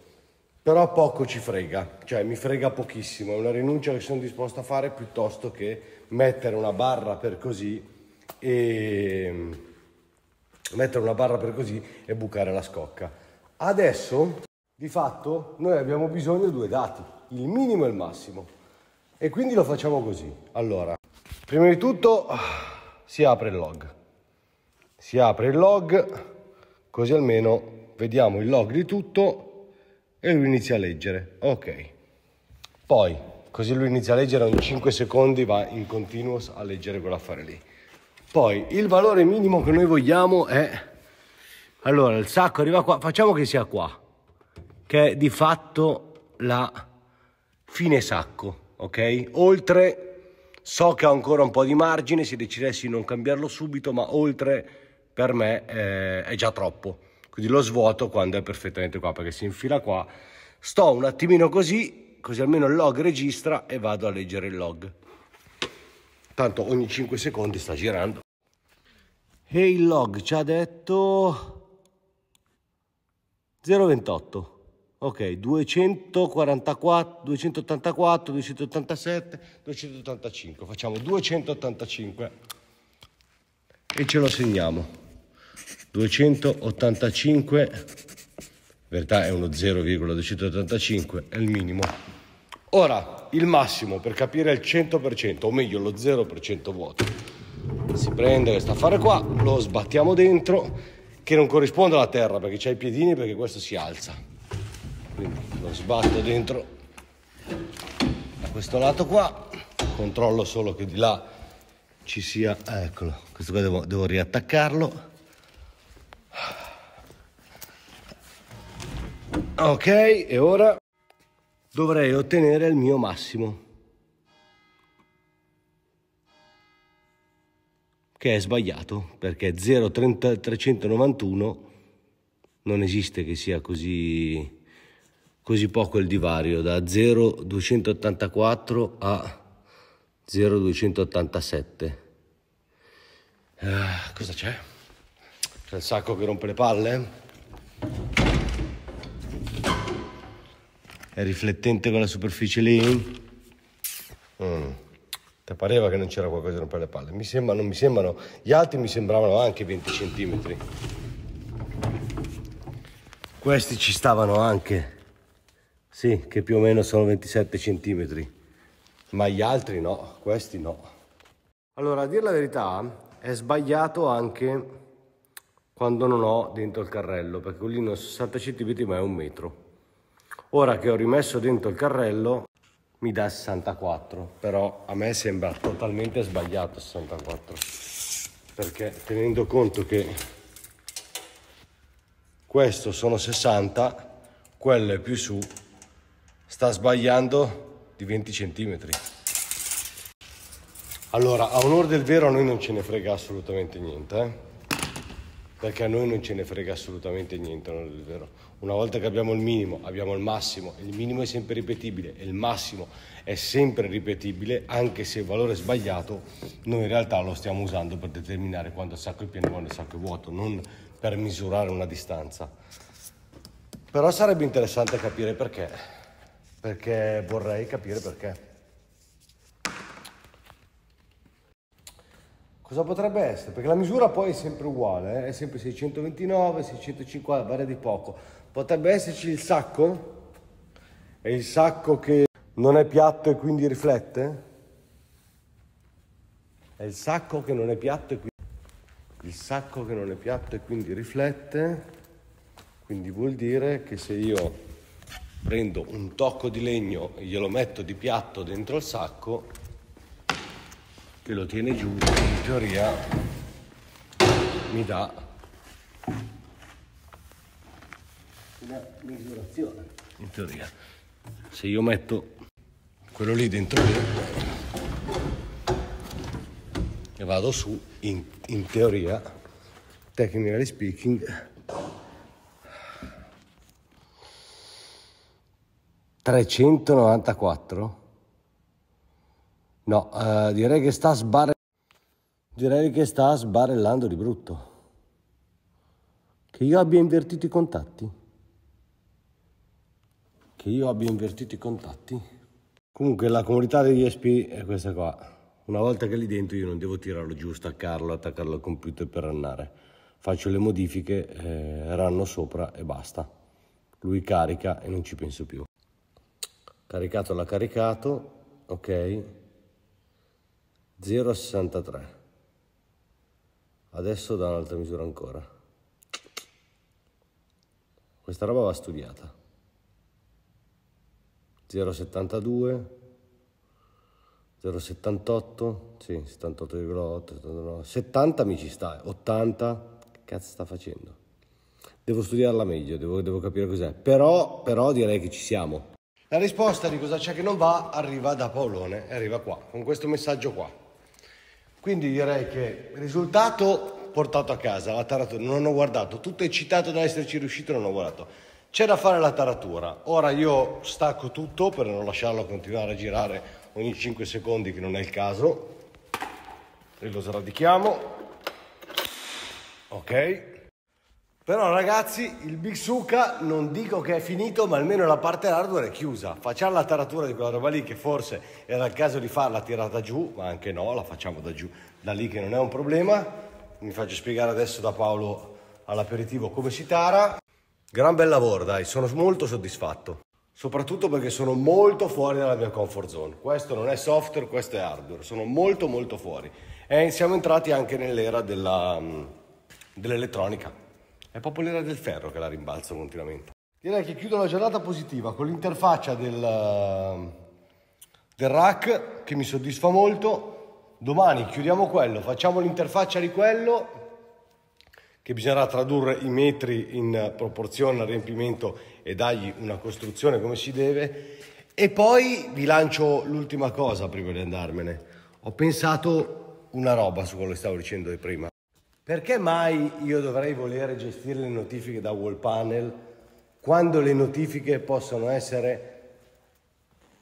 Però poco ci frega, cioè mi frega pochissimo, è una rinuncia che sono disposto a fare piuttosto che mettere una barra per così e bucare la scocca. Adesso di fatto noi abbiamo bisogno di due dati, il minimo e il massimo, e quindi lo facciamo così. Allora, prima di tutto si apre il log, così almeno vediamo il log di tutto. E lui inizia a leggere, ok. Poi, così lui inizia a leggere, ogni 5 secondi va in continuous a leggere quell'affare lì. Poi, il valore minimo che noi vogliamo è... Allora, il sacco arriva qua, facciamo che sia qua, che è di fatto la fine sacco, ok? Oltre, so che ho ancora un po' di margine, se decidessi di non cambiarlo subito, ma oltre per me è già troppo. Quindi lo svuoto quando è perfettamente qua, perché si infila qua. Sto un attimino così, così almeno il log registra e vado a leggere il log. Tanto ogni 5 secondi sta girando. E il log ci ha detto 0,28. Ok, 244, 284, 287, 285. Facciamo 285 e ce lo segniamo. 285, in verità è uno 0,285, è il minimo. Ora, il massimo, per capire il 100%, o meglio lo 0% vuoto. Si prende questo affare qua, lo sbattiamo dentro, che non corrisponde alla terra, perché c'ha i piedini, perché questo si alza. Quindi lo sbatto dentro da questo lato qua, controllo solo che di là ci sia... Eccolo, questo qua devo riattaccarlo. Ok, e ora dovrei ottenere il mio massimo, che è sbagliato, perché 0,391 non esiste che sia così poco il divario, da 0,284 a 0,287. Cosa c'è? C'è il sacco che rompe le palle? È riflettente quella superficie lì? Te pareva che non c'era qualcosa per le palle? Mi sembra, non mi sembrano, gli altri mi sembravano anche 20 cm. Questi ci stavano anche. Sì, che più o meno sono 27 cm. Ma gli altri no, questi no. Allora, a dire la verità, è sbagliato anche quando non ho dentro il carrello, perché quelli non sono 60 cm ma è un metro. Ora che ho rimesso dentro il carrello mi dà 64, però a me sembra totalmente sbagliato 64, perché tenendo conto che questo sono 60, quello è più su, sta sbagliando di 20 cm. Allora, a onor del vero a noi non ce ne frega assolutamente niente, perché a noi non ce ne frega assolutamente niente, non è vero. Una volta che abbiamo il minimo, abbiamo il massimo. Il minimo è sempre ripetibile e il massimo è sempre ripetibile, anche se il valore è sbagliato, noi in realtà lo stiamo usando per determinare quando il sacco è pieno e quando il sacco è vuoto, non per misurare una distanza. Però sarebbe interessante capire perché, perché vorrei capire perché. Cosa potrebbe essere? Perché la misura poi è sempre uguale, è sempre 629, 650, varia di poco. Potrebbe esserci il sacco? È il sacco che non è piatto e quindi riflette? È il sacco che non è piatto e quindi... Il sacco che non è piatto e quindi riflette, quindi vuol dire che se io prendo un tocco di legno e glielo metto di piatto dentro il sacco, che lo tiene giù, in teoria mi dà una misurazione. In teoria, se io metto quello lì dentro lì e vado su, in teoria, technically speaking, 394. No, direi che sta sbarellando di brutto. Che io abbia invertito i contatti? Comunque la comodità degli ESP è questa qua. Una volta che è lì dentro io non devo tirarlo giù, staccarlo, attaccarlo al computer per rannare. Faccio le modifiche, ranno sopra e basta. Lui carica e non ci penso più. Caricato l'ha caricato, ok. 0,63. Adesso da un'altra misura ancora. Questa roba va studiata. 0,72. 0,78. Sì, 78,8. 79. 70 mi ci sta. 80. Che cazzo sta facendo? Devo studiarla meglio, devo capire cos'è. Però direi che ci siamo. La risposta di cosa c'è che non va arriva da Paolone e arriva qua, con questo messaggio qua. Quindi direi che risultato portato a casa, la taratura, non ho guardato, tutto eccitato da esserci riuscito, non ho guardato. C'è da fare la taratura, ora io stacco tutto per non lasciarlo continuare a girare ogni 5 secondi che non è il caso, e lo sradichiamo, ok. Però ragazzi, il Big Suca non dico che è finito, ma almeno la parte hardware è chiusa. Facciamo la taratura di quella roba lì che forse era il caso di farla tirata giù, ma anche no, la facciamo da giù, da lì, che non è un problema. Mi faccio spiegare adesso da Paolo all'aperitivo come si tara. Gran bel lavoro, dai, sono molto soddisfatto. Soprattutto perché sono molto fuori dalla mia comfort zone. Questo non è software, questo è hardware. Sono molto molto fuori. E siamo entrati anche nell'era dell'elettronica. È proprio l'era del ferro che la rimbalzo continuamente. Direi che chiudo la giornata positiva con l'interfaccia del rack che mi soddisfa molto. Domani chiudiamo quello, facciamo l'interfaccia di quello, che bisognerà tradurre i metri in proporzione al riempimento e dargli una costruzione come si deve. E poi vi lancio l'ultima cosa prima di andarmene. Ho pensato una roba su quello che stavo dicendo di prima. Perché mai io dovrei voler gestire le notifiche da wall panel quando le notifiche possono essere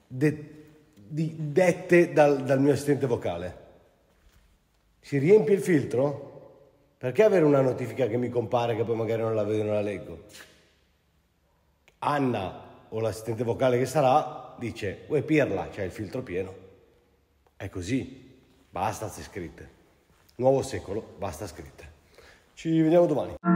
dette dal mio assistente vocale? Si riempie il filtro? Perché avere una notifica che mi compare che poi magari non la vedo e non la leggo? Anna, o l'assistente vocale che sarà, dice: uè pirla, c'è il filtro pieno. È così, basta scritte. Nuovo secolo, basta scritte. Ci vediamo domani.